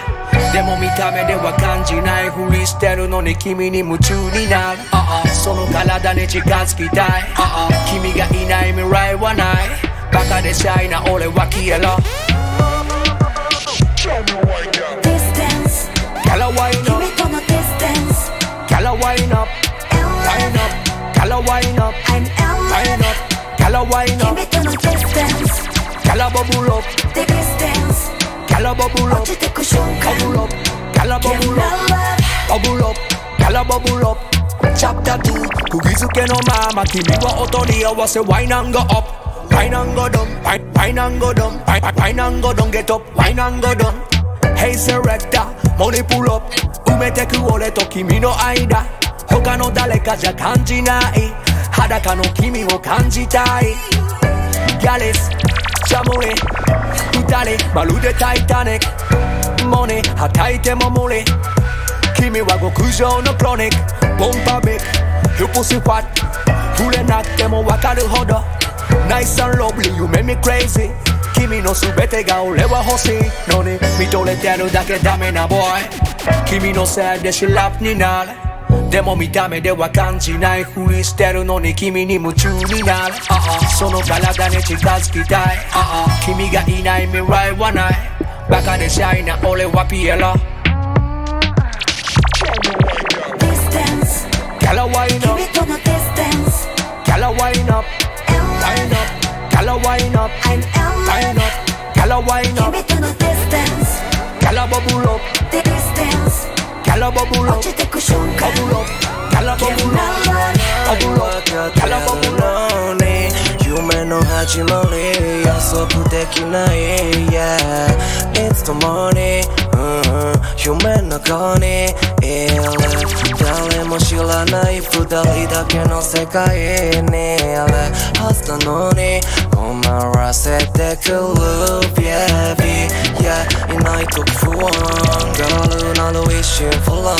でも見た目では感じないふりしてるのに君に夢中になる、uh-uh、その体に近づきたい、uh-uh、君がいない未来はないバカでシャイな俺は消えろDistance Gotta wind up 君との Distance Gotta wind up Wind up Gotta wind up I'm Wind up Gotta wind up 君との Distance Gotta bubble up The Distance Gotta bubble up 落ちてく瞬間 Bubble up Gotta bubble up Bubble up Gotta bubble up Chapter に 釘付けのまま君は音に合わせ Wind and go up Wine and go down, wine and go down, wine and go down, get up, wine and go down. Hey selector, money pull up. 埋めてく俺と君の間。他の誰かじゃ感じない。裸の君を感じたい。ギャレス、ジャムレ、二人まるでタイタニック。モネ、はたいても無理。君は極上のクロニック。ボンバービック、ヒプシファッ。触れなくてもわかるほど。Nice and lovely, you make me crazy 君のすべてが俺は欲しいのに認めてるだけダメなボーイ君のせいでシラフになるでも見た目では感じないふりしてるのに君に夢中になる、uh-uh、その体に近づきたい、uh-uh、君がいない未来はないバカでシャイな俺はピエロ Distance Gotta wind up 君との Distance Gotta wind up Wind up, gotta wind up, I'm wind up, gotta wind up. Give it to the distance, gotta bubble up, the distance, gotta bubble up. Bubble up, gotta bubble up, bubble up, gotta bubble up. 夢の始まり予測できない、yeah、いつともに、うん、夢の中にいる誰も知らない二人だけの世界にいるはずなのに困らせてくる Baby、yeah、いないと不安ガールなど一瞬不安、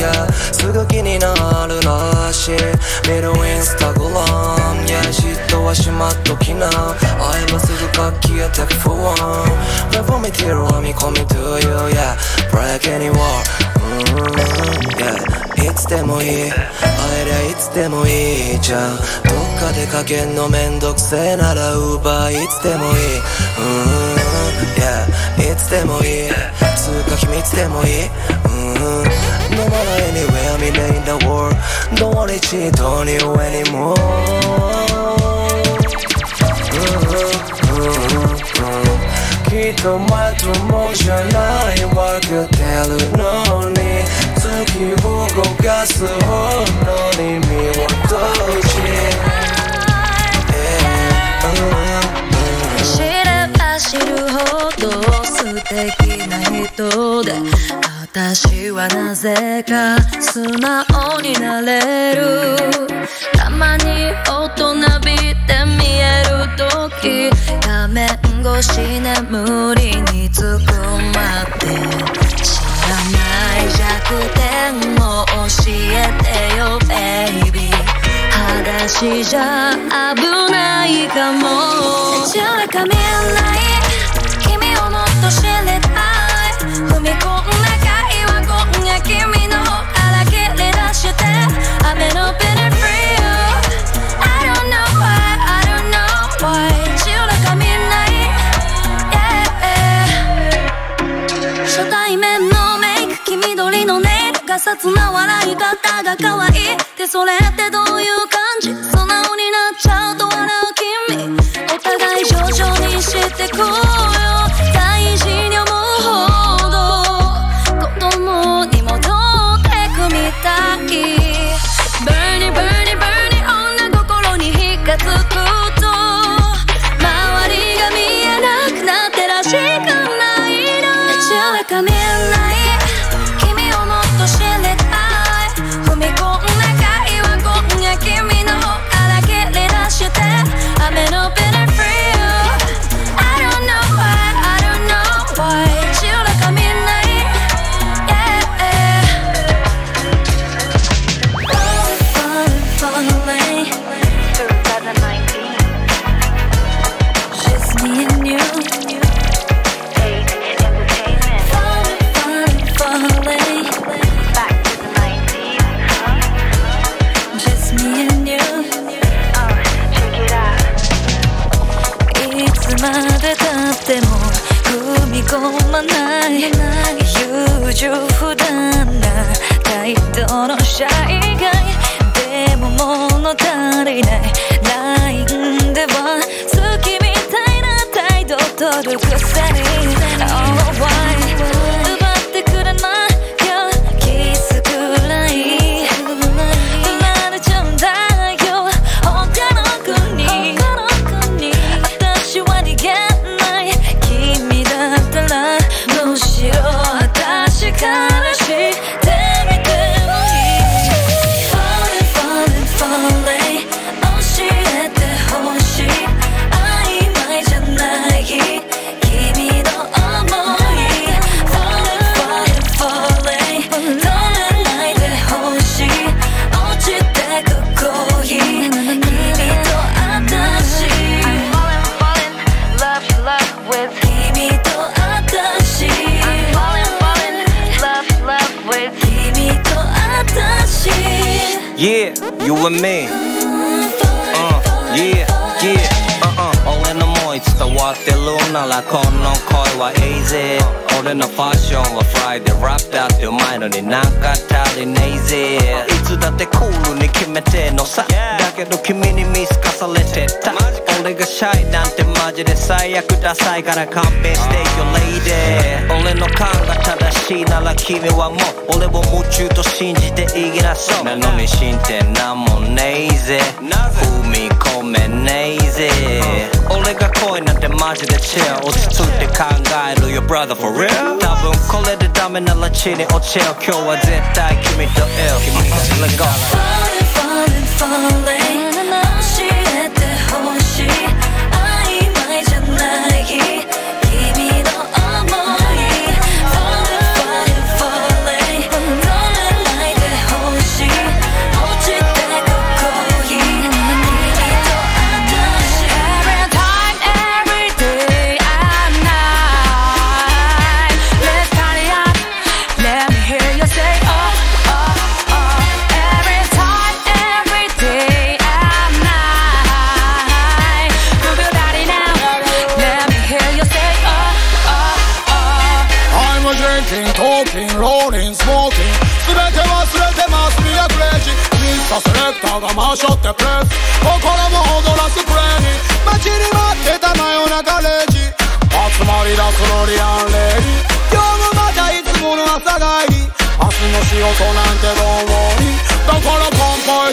yeah、すぐ気になるらしい見るインスタグラム、yeah、嫉妬はしまっときな会えばすぐか消えて不安 Never me till I'm coming to you yeah Break any wall、mm-hmm. yeah. いつでもいい会えりゃいつでもいいじゃんどっか出かけんのめんどくせえなら奪いいつでもいい、mm-hmm. yeah. いつでもいいつうか秘密でもいい、mm-hmm. No matter anywhere me lay in the world Don't worry cheat on you anymoreきっとまともじゃないわかってるのに月を動かすほどに身を閉じ知れば知るほど素敵な人で私はなぜか素直になれるたまに大人びて見える時画面越し眠りにつくまって知らない弱点を教えてよベイビー裸足じゃ危ないかも地上か未来君をもっと知れたい踏み込んだ今夜君の荒切り出して雨のペネフリーI don't know why, I don't know why 血を中見ない、yeah、初対面のメイク黄緑のネイルがさつな笑い方が可愛いってそれってどういう感じ素直になっちゃうと笑う君お互い徐々に知ってこうよ大事に思う方雨のペナフリー I don't know までたっても踏み込まない優柔不断な態度のシャイガイ、でも物足りないラインでは好きみたいな態度取るくせに Oh why 奪ってくれないよキスくらいYeah, you and me. Uh, yeah, yeah. Uh uh. 俺の思い伝わってるならこの恋はeasy。俺のファッションはフライでラップだってうまいのになんか足りねえぜ。いつだってクールに決めてのさ。だけど君に見透かされてた。俺がシャイなんてマジで最悪ダサいから勘弁してよレイデー。俺の勘が正しいなら君はもう俺を夢中と信じていきなそう。なのに進展なんもねえぜ。踏み込めねえぜ。俺が恋なんてマジでチル。落ち着いて考えるよ brother for real。多分これでダメなら地に落ちる。今日は絶対君と ill。君たち let go。Falling, falling, falling。Selector がマショってプレス心も踊らすプレーに待ちに待ってた真夜中れいじ集まり出すロリアンレイリー今日もまたいつもの朝がいい明日の仕事なんてどうもいい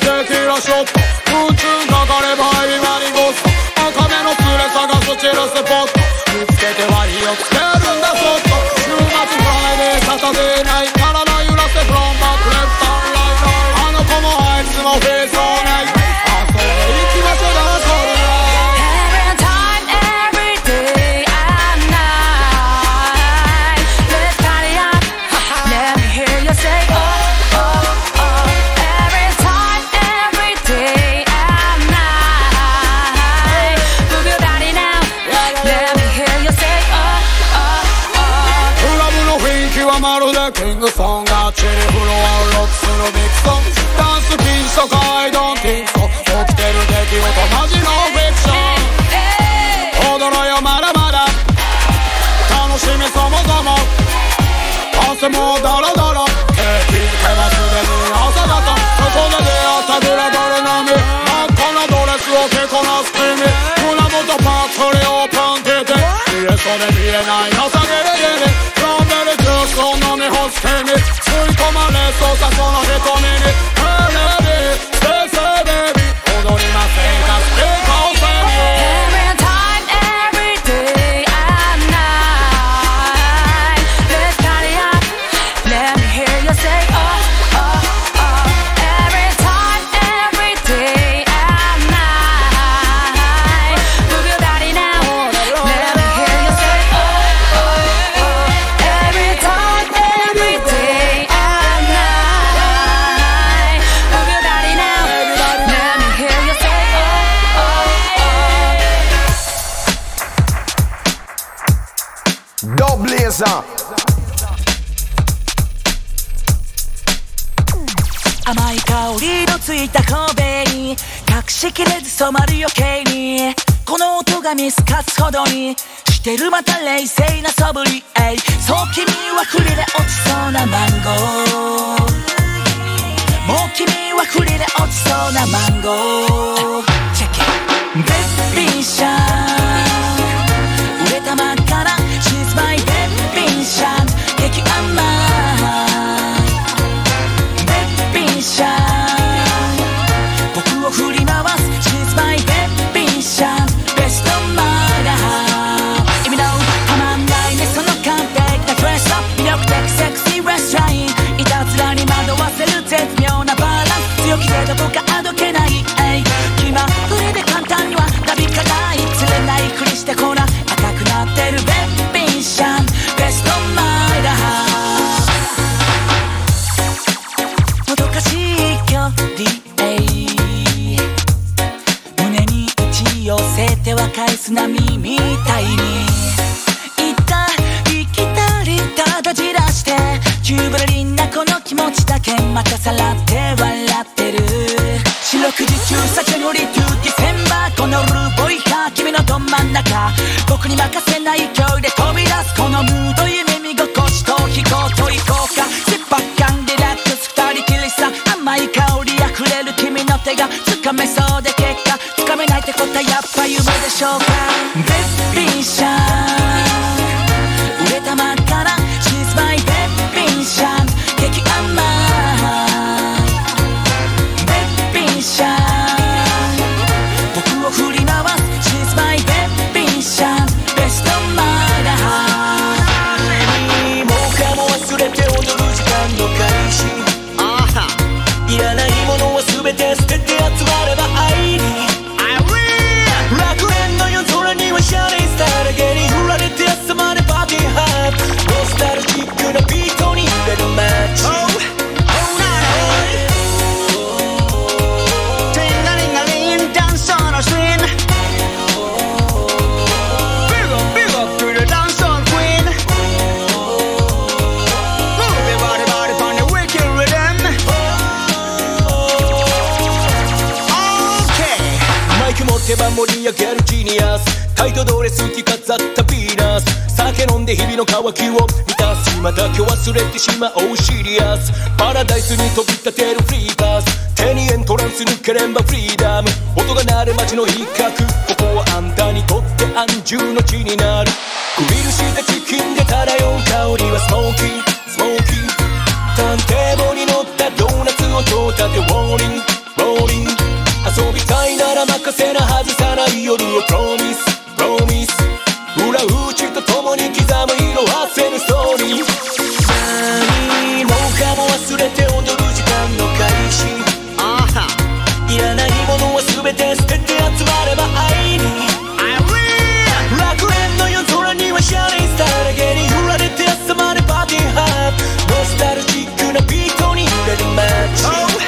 だから乾杯テキーラショット空中かかればエビマリゴスト赤目の連れ探すチルスポット見つけては火をつけるんだそっと週末フライデーサタデーナイト体揺らせフロンバックレフターCome on, I just want to dance all night. I'm so into my soul, so alive. Every time, every day and night. Let's party up, let me hear you say oh oh oh. Every time, every day and night. Move your body now, let me hear you say oh oh oh. Club の雰囲気はまるでキングソンがチリフロアをロックするミックソン。So I don't think so 起きてる出来事マジのフィクション踊ろよまだまだ楽しみそもそも汗もドロドロ景気づけはすでに朝だとそこで出会ったグラドル並み真っ赤なドレスを着こなす君胸元パーツリオーパンティティ冷えそうで見えない情けでに飲んでるジュースを飲み干す君吸い込まれそうさその瞳に甘い香りのついた小紅隠しきれず染まる余計にこの音人が見透かすほどにしてるまた冷静な素振り、えいそう君は振りで落ちそうなマンゴー、もう君は振りで落ちそうなマンゴー、チェッキンベッピンシャン、売れたまっから She's my ベッピンシャン、激甘ベッピンシャン、僕あどけない、えい気まぐれで簡単にはなびかない、釣れないふりしてこな赤くなってるベッピンシャン、ベストマイラハもどかしい距離、えい胸に打ち寄せては返す波みたいに行ったり来たりただじらして宙ぶらりんなこの気持ちだけまたさらって笑って四六時中さジャニートゥディセンバー、このルーボイカー君のど真ん中、僕に任せない勢いで飛び出すこのムード、夢見心地と飛行と行こうか、切迫感リラックス二人きりさ、甘い香りあふれる君の手が掴めそうで結果掴めないってことはやっぱ夢でしょうか、ベッピンシャン、売れたまっから She's my ベッピンシャン、激甘盛り上げるジーニアス、タイトドレス着飾ったヴィーナス、酒飲んで日々の渇きを満たす、今だけ忘れてしまおうシリアス、パラダイスに飛び立てるフリーパス、手にエントランス抜ければフリーダム、音が鳴る街の一角、ここはあんたにとって安住の地になる、グリルしたチキンで漂う香りはスモーキースモーキー、探偵棒に乗ったドーナツを取ったてウォーリングローリング、遊びたいなら任せな外さない夜をプロミスプロミス、裏打ちと共に刻む色褪せぬストーリー、何もかも忘れて踊る時間の開始、ああいらないものは全て捨てて集まれば愛に楽園の夜空にはシャリンスターだけに振られて朝までパーティーハープ、ノスタルジックなビートに揺れる街、oh, oh,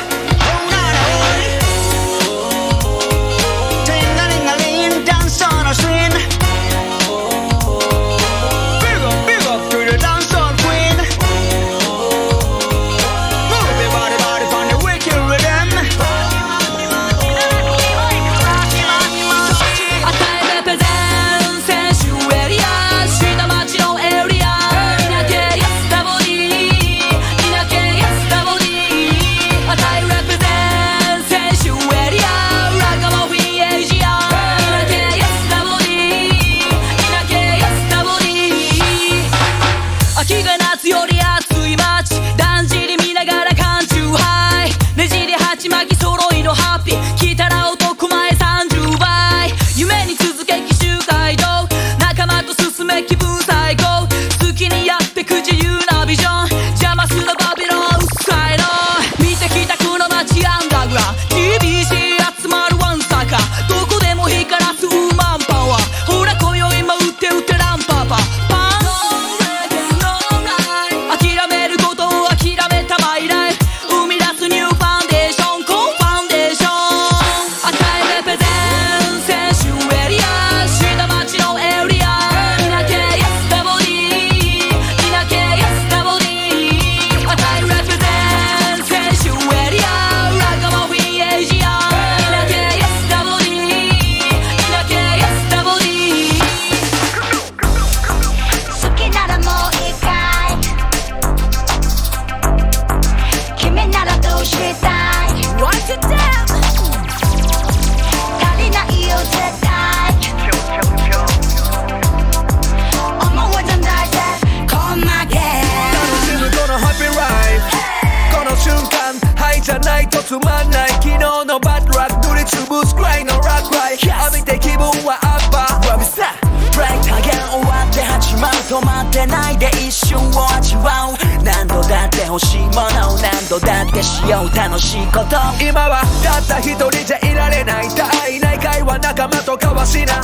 어릴 때 기분과 아빠 Robinson Drag 다가온 왔대 하지만 도맡대 나에 대해 이슈 워하지 와우 난 너다때 호시모노 난 너다때 시오楽しいこと 今は たった一人じゃいられないたい 内外は仲間と交わしな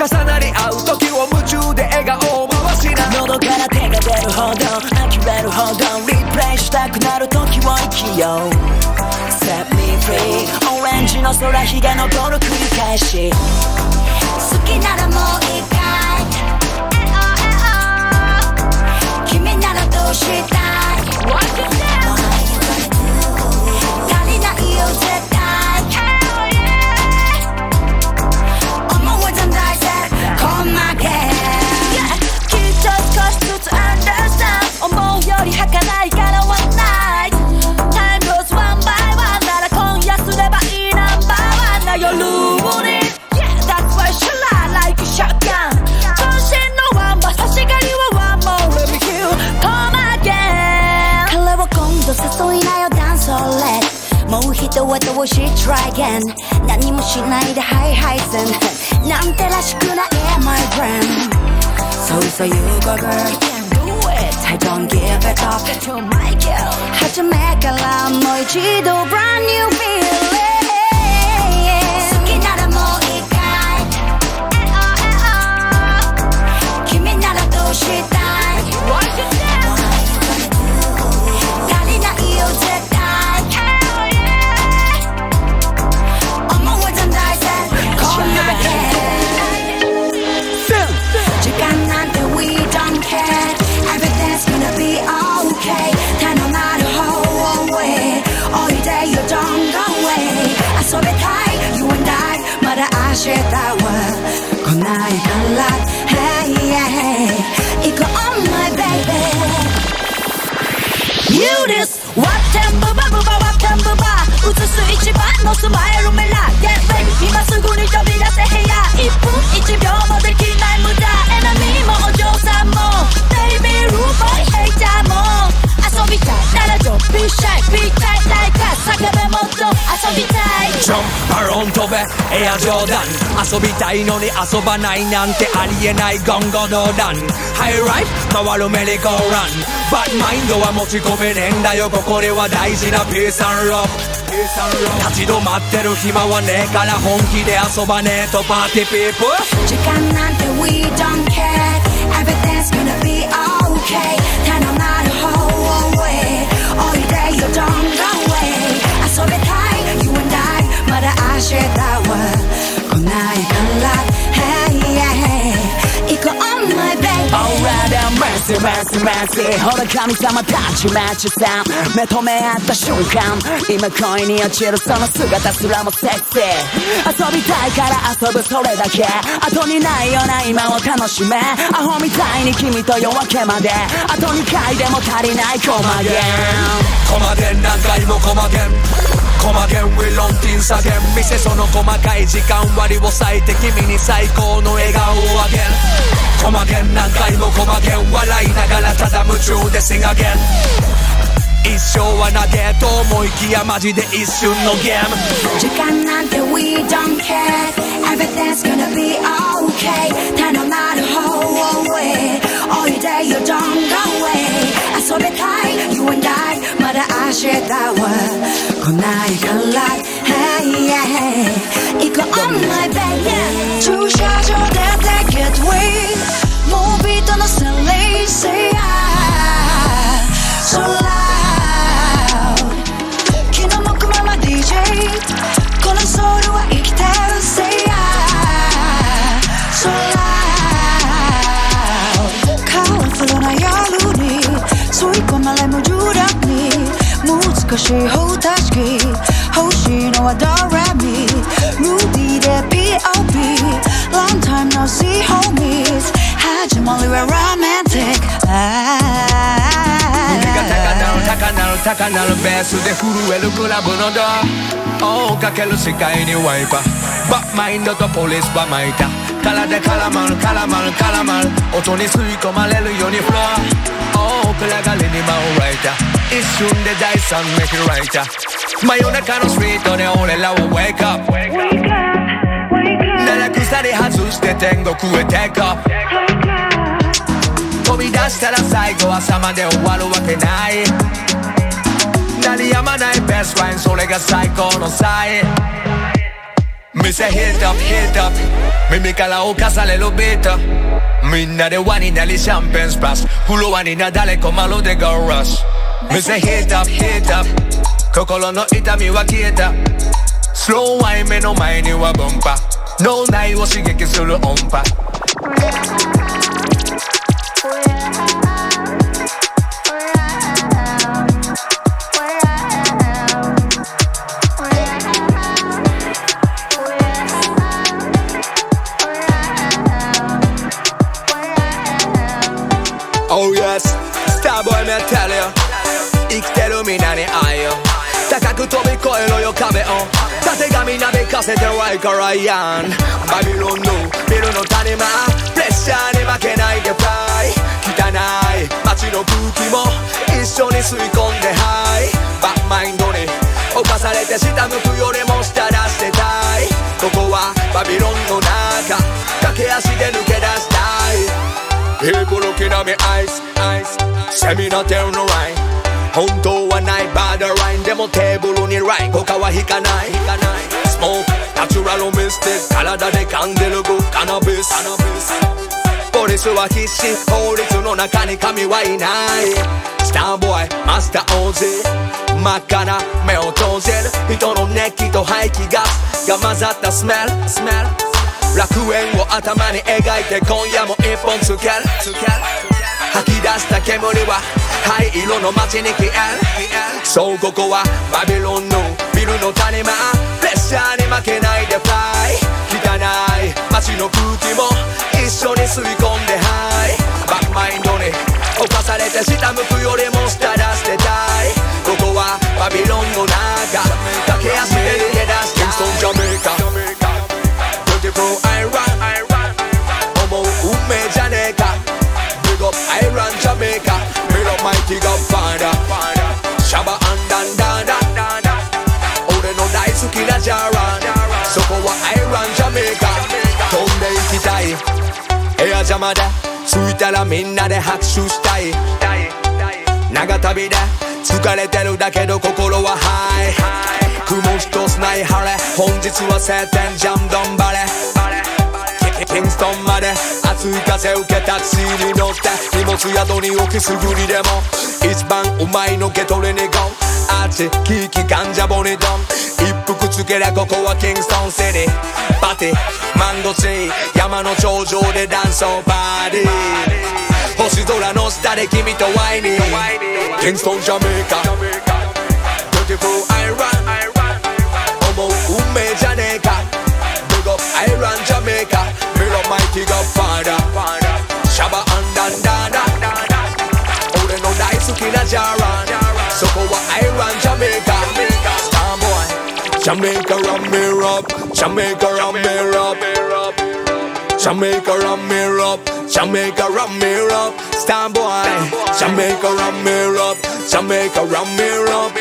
重なり合う時を夢中で笑顔を回しな 喉から手が出るほど 呆れるほど Replay したくなる時を生きよう Set me free オレンジの空日が昇る繰り返し 好きならもう一回 エーオーエーオー 君ならどうしたい What you do? 足りないよ絶対 Time goes one by one. 나라 공략수레바 이 number one. Now you're losing. Yeah, that's why she lied like a shotgun. 정신노함과 사시가리와 one more. Let me kill. Come again. Hello, 공도 사소이나요 단솔렛. 모히또와도 she try again. 난 이 무시나이다 high highs and 남 때라시구나 am I grand. So it's a you go girl. I don't give it up to my girl. How'd you make a love? More jido, brand new feeling. 수기ならもう一回. Oh oh oh. 君ならどうしたい? What you do? 足りないよ絶対. Hell yeah. 엄마 완전 다이센. Come again. 시간한테 we don't care. Everything's gonna be okay. 다 no matter how long way. All day you don't go away. I saw it high, you and I. 마라 아시다와 고나이 갈락. Hey yeah. 이거 on my baby. You this. 왓템 부바 부바 왓템 부바. 웃을 수 있지만 너 스마일 룸멜라. Yeah baby 이만 수군이 좀 이라세 해야. 이쁨 잊지 벼머들끼리 날 묻다. Enemy 모조 삼모. Ruby, hey, Damo. I saw me tight, 나라줘. Be shy, be tight, like that. 사겨배 못도. I saw me tight. Jump around, to be Air Jordan.遊びたいのに 遊ばないなんてありえない 言語道断 High life, 回るメリーゴーラン Bad mind は持ち込めねえんだよ ここでは大事な Peace and love. 立ち止まってる暇はねえから 本気で遊ばねえと Party people 時間なんて We don't care. Everything's gonna be okay. Time no matter how long way. All day you don't go away. I saw it high, you and I. 마라 아시다와 고나이 갈락. Hey yeah. 이거 on my baby. Alright, I'm messy, messy, messy. 허락함이삼아 다시 맞추삼. 내 도매했다 순간. 이만 거인이 어찌로 써놓은 수가다스라모 섹시.遊びたいから遊ぶそれだけ. 後にないような今を楽しめ. アホみたいに君と夜明けまで. あとにかいでも足りないコマゲン. コマゲン何回もコマゲン. コマゲン We long things again. 店その細かい時間割りを割いて君に最高の笑顔をあげん. コマゲン何回もコマゲン 笑いながらただ夢中で Sing again. 一生は投げと思いきやマジで一瞬のゲーム. 時間なんて We don't care. Everything's gonna be okay. Time no matter how long way. All day you don't go away. 遊びたい You and I. まだ明日は来ないから Hey yeah. 이거 on my baby. 주차장에 take it away. movie don't say lazy. So loud. 기노모쿠마마 디제이. 고는 소리와 이기테루 say. So loud. colorful 나 여름이 소리가 말해무 주랍니. 難しい方たちき欲しいのはドラミ Rudy で ピーオーピー Long time no see homies 始まりはロマンティック 胸が高鳴る高鳴る高鳴るベースで震えるクラブのドア 追うかける世界にワイパー バッマインドとポリスばまいた 空で絡まる絡まる絡まる音に吸い込まれるようにフロア 暗がりに間をライター 一瞬で第三メキュライター 真夜中のストリートで俺らは Wake up なくさり外して天国へテイクオフ、飛び出したら最後朝まで終わるわけない、鳴り止まないベースライン、それが最高のサイン、店ヒートアップヒートアップ、耳から侵されるビート、みんなで輪になりシャンペンスプラス、フロアになだれ込まるでゴーラッシュ、店ヒートアップヒートアップ、心の痛みは消えた、スローワイン、目の前には分派、脳内を刺激する音波、Oh yes、 スターボーイメタルよ、生きてるみんなに愛よ、高く飛び越えろよ壁を、たてがみなびかせてワイカライアン、バビロンのビルの谷間、プレッシャーに負けないでフライ、汚い街の空気も一緒に吸い込んでハイ、バッマインドに侵されて下向くよりも下出してたい、ここはバビロンの中、駆け足で抜け出したい、ヘルプロキナミアイスセミのテーのライン、本当はないバーダーライン、でもテーブルにライン、他は引かない、スモークナチュラルミスティック、体で噛んでるグカナビス、ポリスは必死、法律の中に神はいない、スターボーイマスター王子、真っ赤な目を閉じる、人の熱気と排気ガスが混ざったスメルスメル、楽園を頭に描いて今夜も一本つける、吐き出した煙は灰色の街に消える、そうここはバビロンのビルの谷間、プレッシャーに負けないでフライ、汚い街の空気も一緒に吸い込んでハイ、バックマインドに侵されて下向くよりも下出してたい、ここはバビロンの中、駆け足で逃げ出したキングストンジャメイカ、アイラン思う運命じゃねえか、ビッグアップアイランジャメイカ、ミロマイティガッファーダー、シャバアンダンダンダンダン、俺の大好きなジャーラン、そこはアイランジャメイカ、飛んでいきたい、エア邪魔で着いたらみんなで拍手したい、長旅で疲れてるだけど心はハイ、雲一つない晴れ、本日は晴天ジャンドンバレ、キングストンまで熱い風受けタクシーに乗って、荷物宿に置きすぐにでも一番うまいのゲトレにゴン、アーチキーキガンジャボにドン、一服つけりゃここはキングストンシティ、パティマンゴチー山の頂上でダンスをバーディー、星空の下で君とワイニー、キングストンジャメイカ、ビューティフルアイラン、運命じゃねえか、ビッグアップアイランジャメイカ、ミロマイティガッファーダー、シャバアンダンダンダンダンダン、俺の大好きなジャーラン、そこはアイランジャメイカ、スターボーイ、ジャメイカランミロップ、ジャメイカランミロップ、ジャメイカランミロップ、ジャメイカランミロップ、スターボーイ、ジャメイカランミロップ、ジャメイカランミロップ、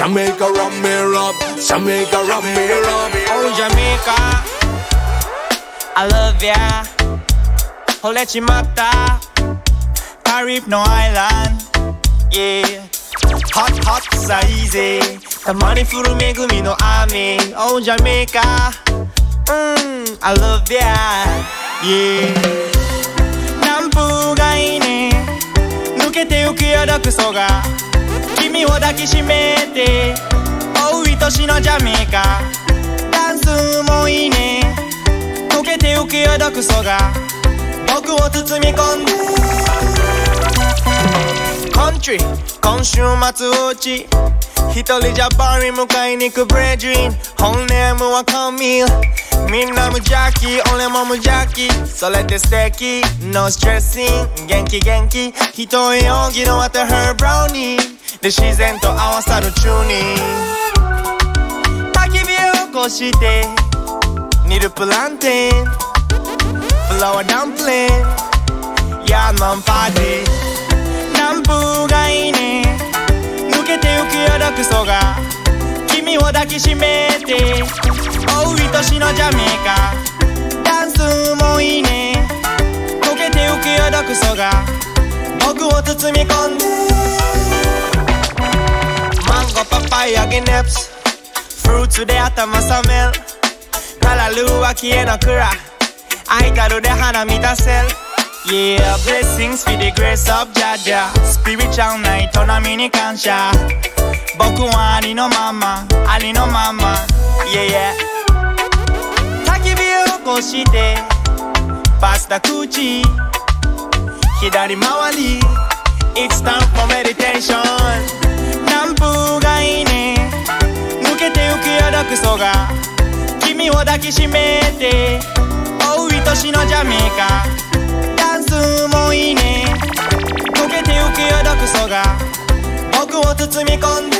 Jamaica, rum me up, Jamaica, rum me up. Oh Jamaica, I love ya. Holechimata, Carib no island, yeah. Hot, hot, saize, tamani furu megumi no ame. Oh Jamaica, mm, I love ya, yeah. Nambu ga ine, nukete yuku yakuso ga.君を抱きしめておう愛しのジャメイカ、ダンスもいいね、溶けてゆくよ毒素が僕を包み込んで、コントリー今週末うち一人じゃバーに迎えに行くブレジン、本ネームはカミル、みんな無邪気俺も無邪気、それって素敵ノーストレッシング、元気元気一重容疑のワタハーブラウニーで自然と合わさるチューニング、焚き火を起こしてニルプランテンフラワーダンプリンヤーマンパーティー、南風がいいね、抜けてゆくよ毒素が君君を抱きしめておう愛しのジャメイカダンスもいいね溶けて浮くよ毒素が僕を包み込んでマンゴーパパイヤゲネプスフルーツで頭冷めるカラルーは消えのくら愛たるで花満たせるYeah, blessings for the grace of Jaja Spiritual night on a mini kansha Boku wa Ali no mama, Ali no mama Yeah, yeah Takibiを起こしてパスタ口左回り It's time for meditation 南風がいいね抜けて浮くよ毒素が君を抱きしめて追う愛しのジャメイカもいいね溶けて浮くよ毒素が僕を包み込んで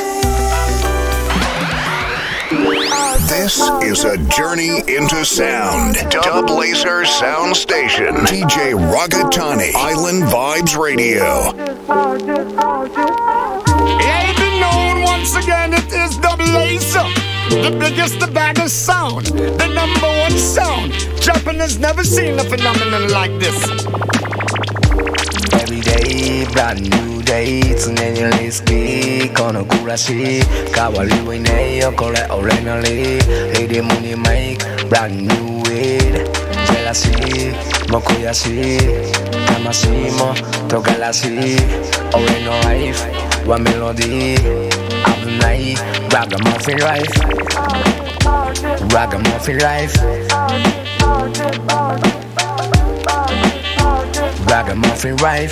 This is a journey into sound Dub Laser Sound Station D J Ragatani Island Vibes Radio Hey, be known once again it is Dub Laser The biggest, the baddest sound The number one sound Japan has never seen a phenomenon like this Every day, brand new day 常にリスキーこの暮らし変わりはいねえよこれ俺なりリディムにメイク Brand new weed ジェラシーも悔しい魂も尖らしい俺のライフはメロディー危ない Ragamuffin life Ragamuffin life Ragamuffin rife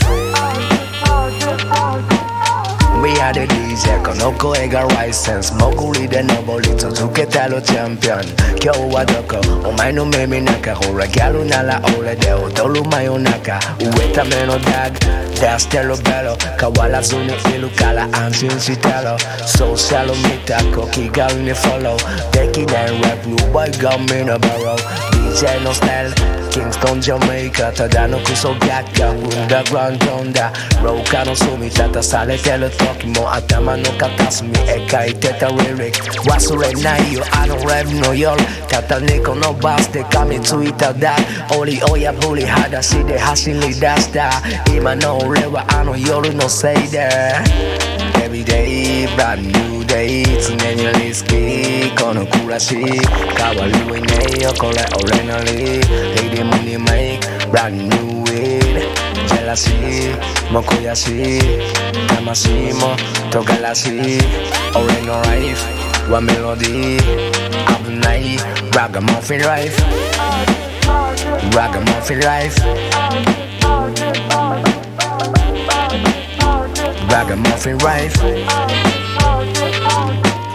We are the DJ この声がライセンス潜りで登り続けたるチャンピオン今日はどこお前の耳中ほらギャルなら俺で踊る真夜中植えた目のダグ出してるベロ変わらずにいるから安心してろソーシャル見た子気軽にフォローできないラップ奪いがみのバロー DJ のスタイルキングストンジャメイカただのクソ逆が生んだグランドンだ廊下の隅立たされてる時も頭の片隅へ書いてたリリック忘れないよあのレブの夜ただ猫のバスで噛みついただ檻を破り裸足で走り出した今の俺はあの夜のせいで Everyday brand new day 常にリスキーこの暮らし変わりはいねえよこれ俺なりMoney make brand new weed Jealousy も悔しい魂も尖らしい俺のライフはメロディー危ない Ragamuffin life Ragamuffin life Ragamuffin life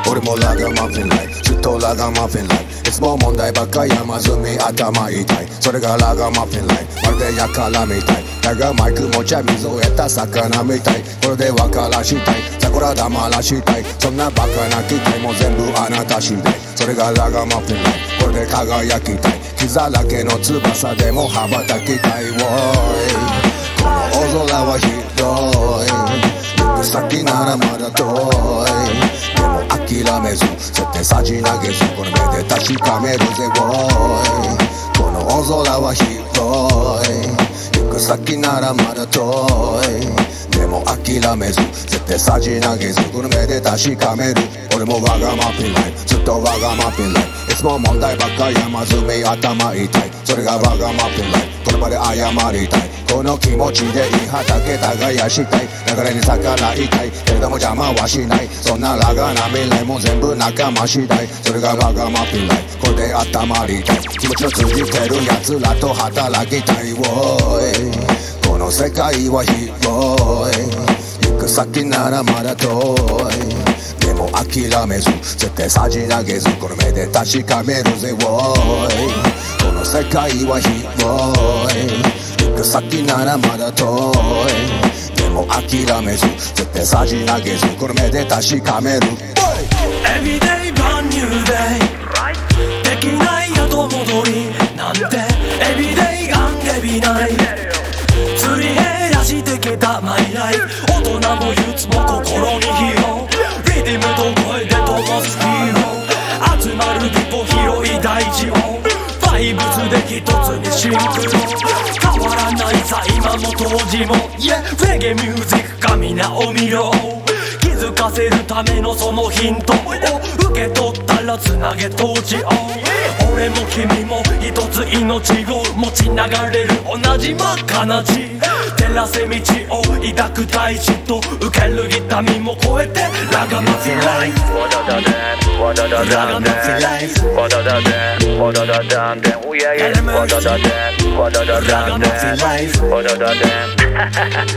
俺も Ragamuffin life ずっと Ragamuffin lifeいつも問題ばっか山積み頭痛いそれがラガマフィンライフまるでやからみたいだがマイク持ちゃ水を得た魚みたいこれで分からしたい桜玉らしたいそんなバカな機械も全部あなた次第それがラガマフィンライフこれで輝きたい傷だらけの翼でも羽ばたきたいおいこの大空はひどい行く先ならまだ遠い諦めず絶対さじ投げずこの目で確かめるぜおいこの大空は広い行く先ならまだ遠いでも諦めず絶対さじ投げずこの目で確かめる俺もわがまぴんライフずっとわがまぴんライフいつも問題ばっか山積み頭痛いそれがわがまぴんライフこの場で謝りたいこの気持ちでいい畑耕したい流れに逆らいたいけれども邪魔はしないそんなラガな未来も全部仲間次第それがわがまぴんライフこれで温まりたい気持ちを通じてるやつらと働きたいおいこの世界は広い行く先ならまだ遠いでも諦めず絶対さじ投げずこの目で確かめるぜおいこの世界は広い行く先ならまだ遠いも諦めず絶対さじ投げずこの目で確かめる Everyday brand new day できない後戻りなんて Everyday がんでびない釣り減らしてきたマイライフ大人もいつも心に火をリズムと声で灯す気をつにします変わらないさ今も当時も Yeah レゲエミュージックか皆を見ろ気づかせるためのそのヒントを受け取ったらつなげとちよう俺も君も一つ命を持ち流れる同じ真っ赤な血照らせ道を抱く大地と受ける痛みも超えてラガマフィライフラガマフィライフラガマフィライフ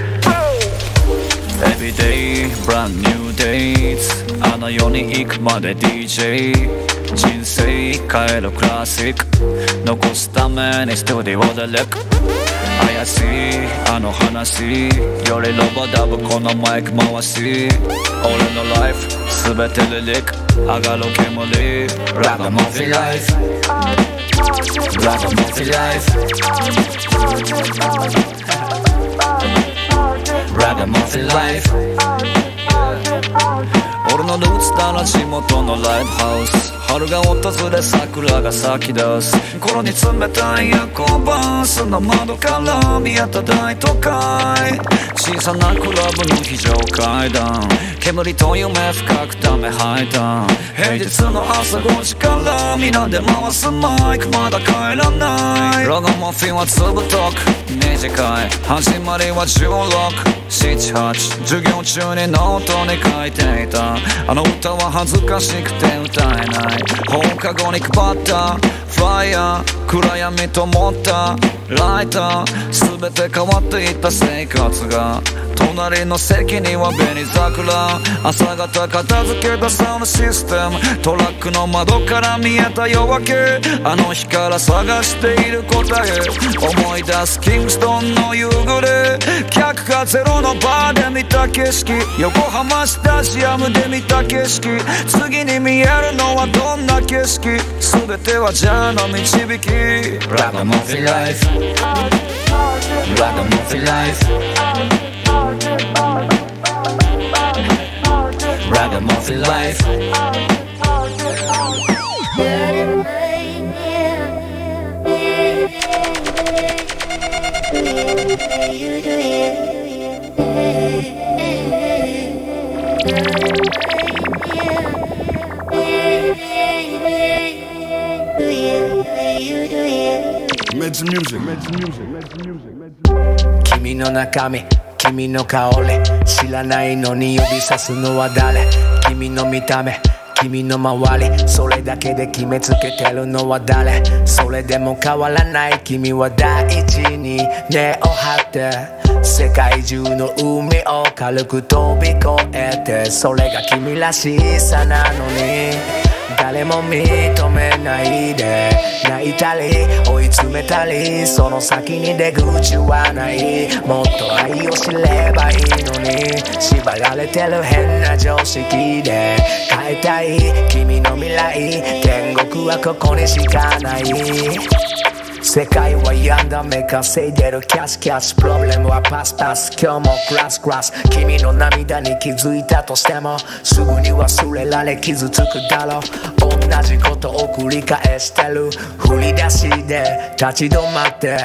Everyday, brand new days あの世に行くまで ディージェー 人生変えるクラシック残すためにスタジオでレク怪しいあの話よりロボダブこのマイク回し俺のライフ全てリリック上がる煙ラガマフィライフラガマフィライフRagamuffin life 俺のルーツなら地元のライブハウス春が訪れ桜が咲き出す心に冷たい夜行バスの窓から見えた大都会小さなクラブの非常階段煙と夢深くため吐いた平日の朝ごじから皆で回すマイクまだ帰らないラガマフィンはつぶとく短い始まりはじゅうろく、なな、はち授業中にノートに書いていたあの歌は恥ずかしくて歌えない放課後に配ったフライヤー暗闇と思ったライター全て変わっていった生活が隣の席には紅桜朝方片付けたサウンドシステムトラックの窓から見えた夜明けあの日から探している答え思い出すキングストンの夕暮れ客がゼロのバーで見た景色横浜スタジアムで見た景色次に見えるのはどんな景色全てはジャーの導きラガマフィライフラガマフィライフRagamuffin life Meds music, meds music, meds music, meds music. 君の中身君の顔で知らないのに呼び指すのは誰君の見た目君の周りそれだけで決めつけてるのは誰それでも変わらない君は大事に根を張って世界中の海を軽く飛び越えてそれが君らしさなのに誰も認めないで泣いたり追い詰めたりその先に出口はないもっと愛を知ればいいのに縛られてる変な常識で変えたい君の未来天国はここにしかない世界は病んだ目稼いでるキャスキャスプロブレムはパスパス今日もクラスクラス君の涙に気づいたとしてもすぐに忘れられ傷つくだろう同じことを繰り返してる振り出しで立ち止まって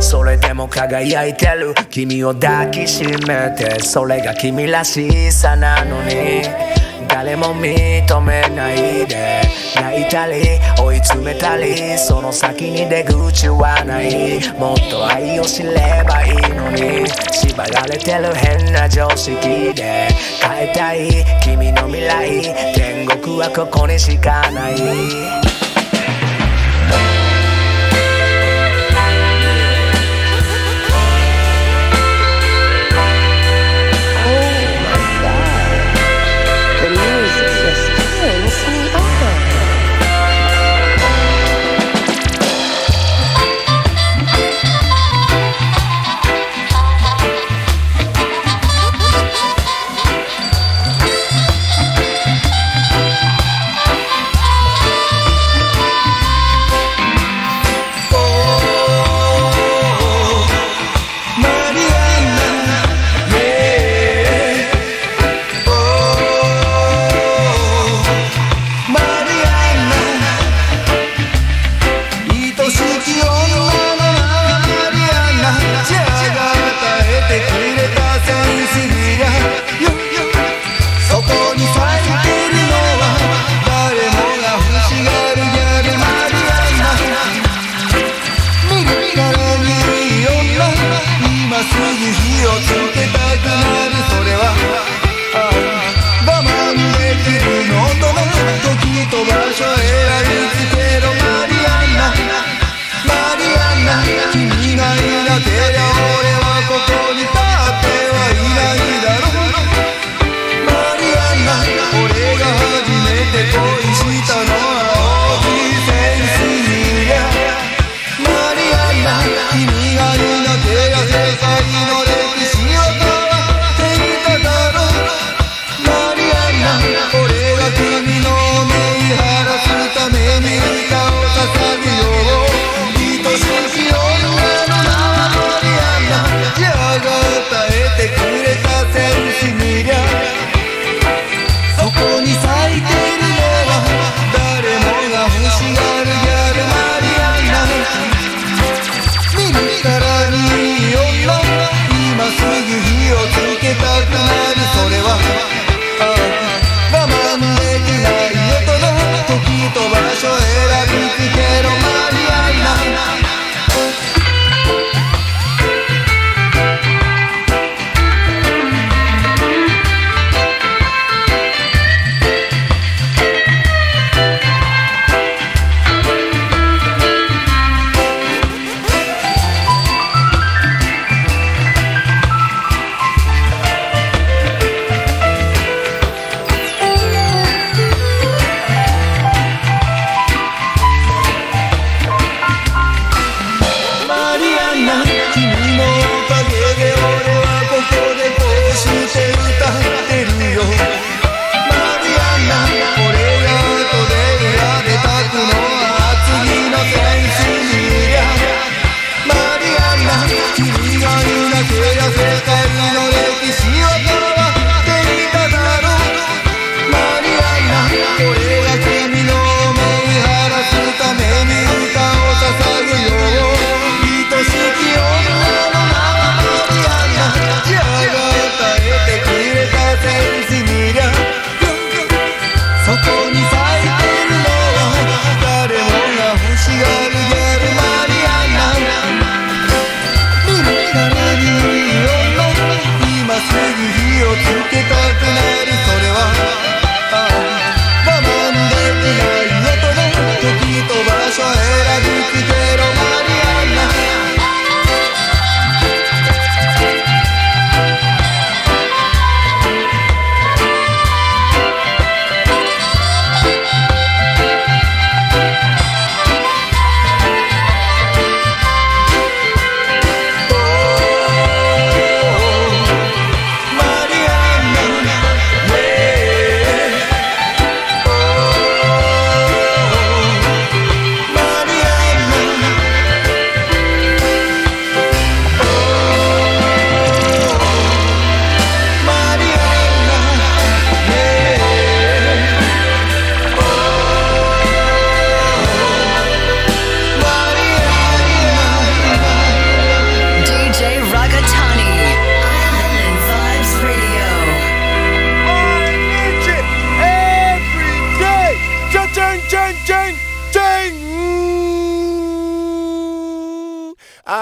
それでも輝いてる君を抱きしめてそれが君らしさなのに誰も認めないで泣いたり追い詰めたりその先に出口はないもっと愛を知ればいいのに縛られてる変な常識で変えたい君の未来天国はここにしかないなけりゃ俺はここに立ってはいないだろう。マリアンナ、俺が初めて恋したのは王子先生や。マリアンナ、君がいなけりゃ世界の歴史は変わっていただろう。マリアンナ、俺が君の思い晴らすために歌を捧げよう。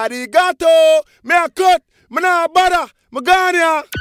Arigato, me a cut, me na bada, me gone ya.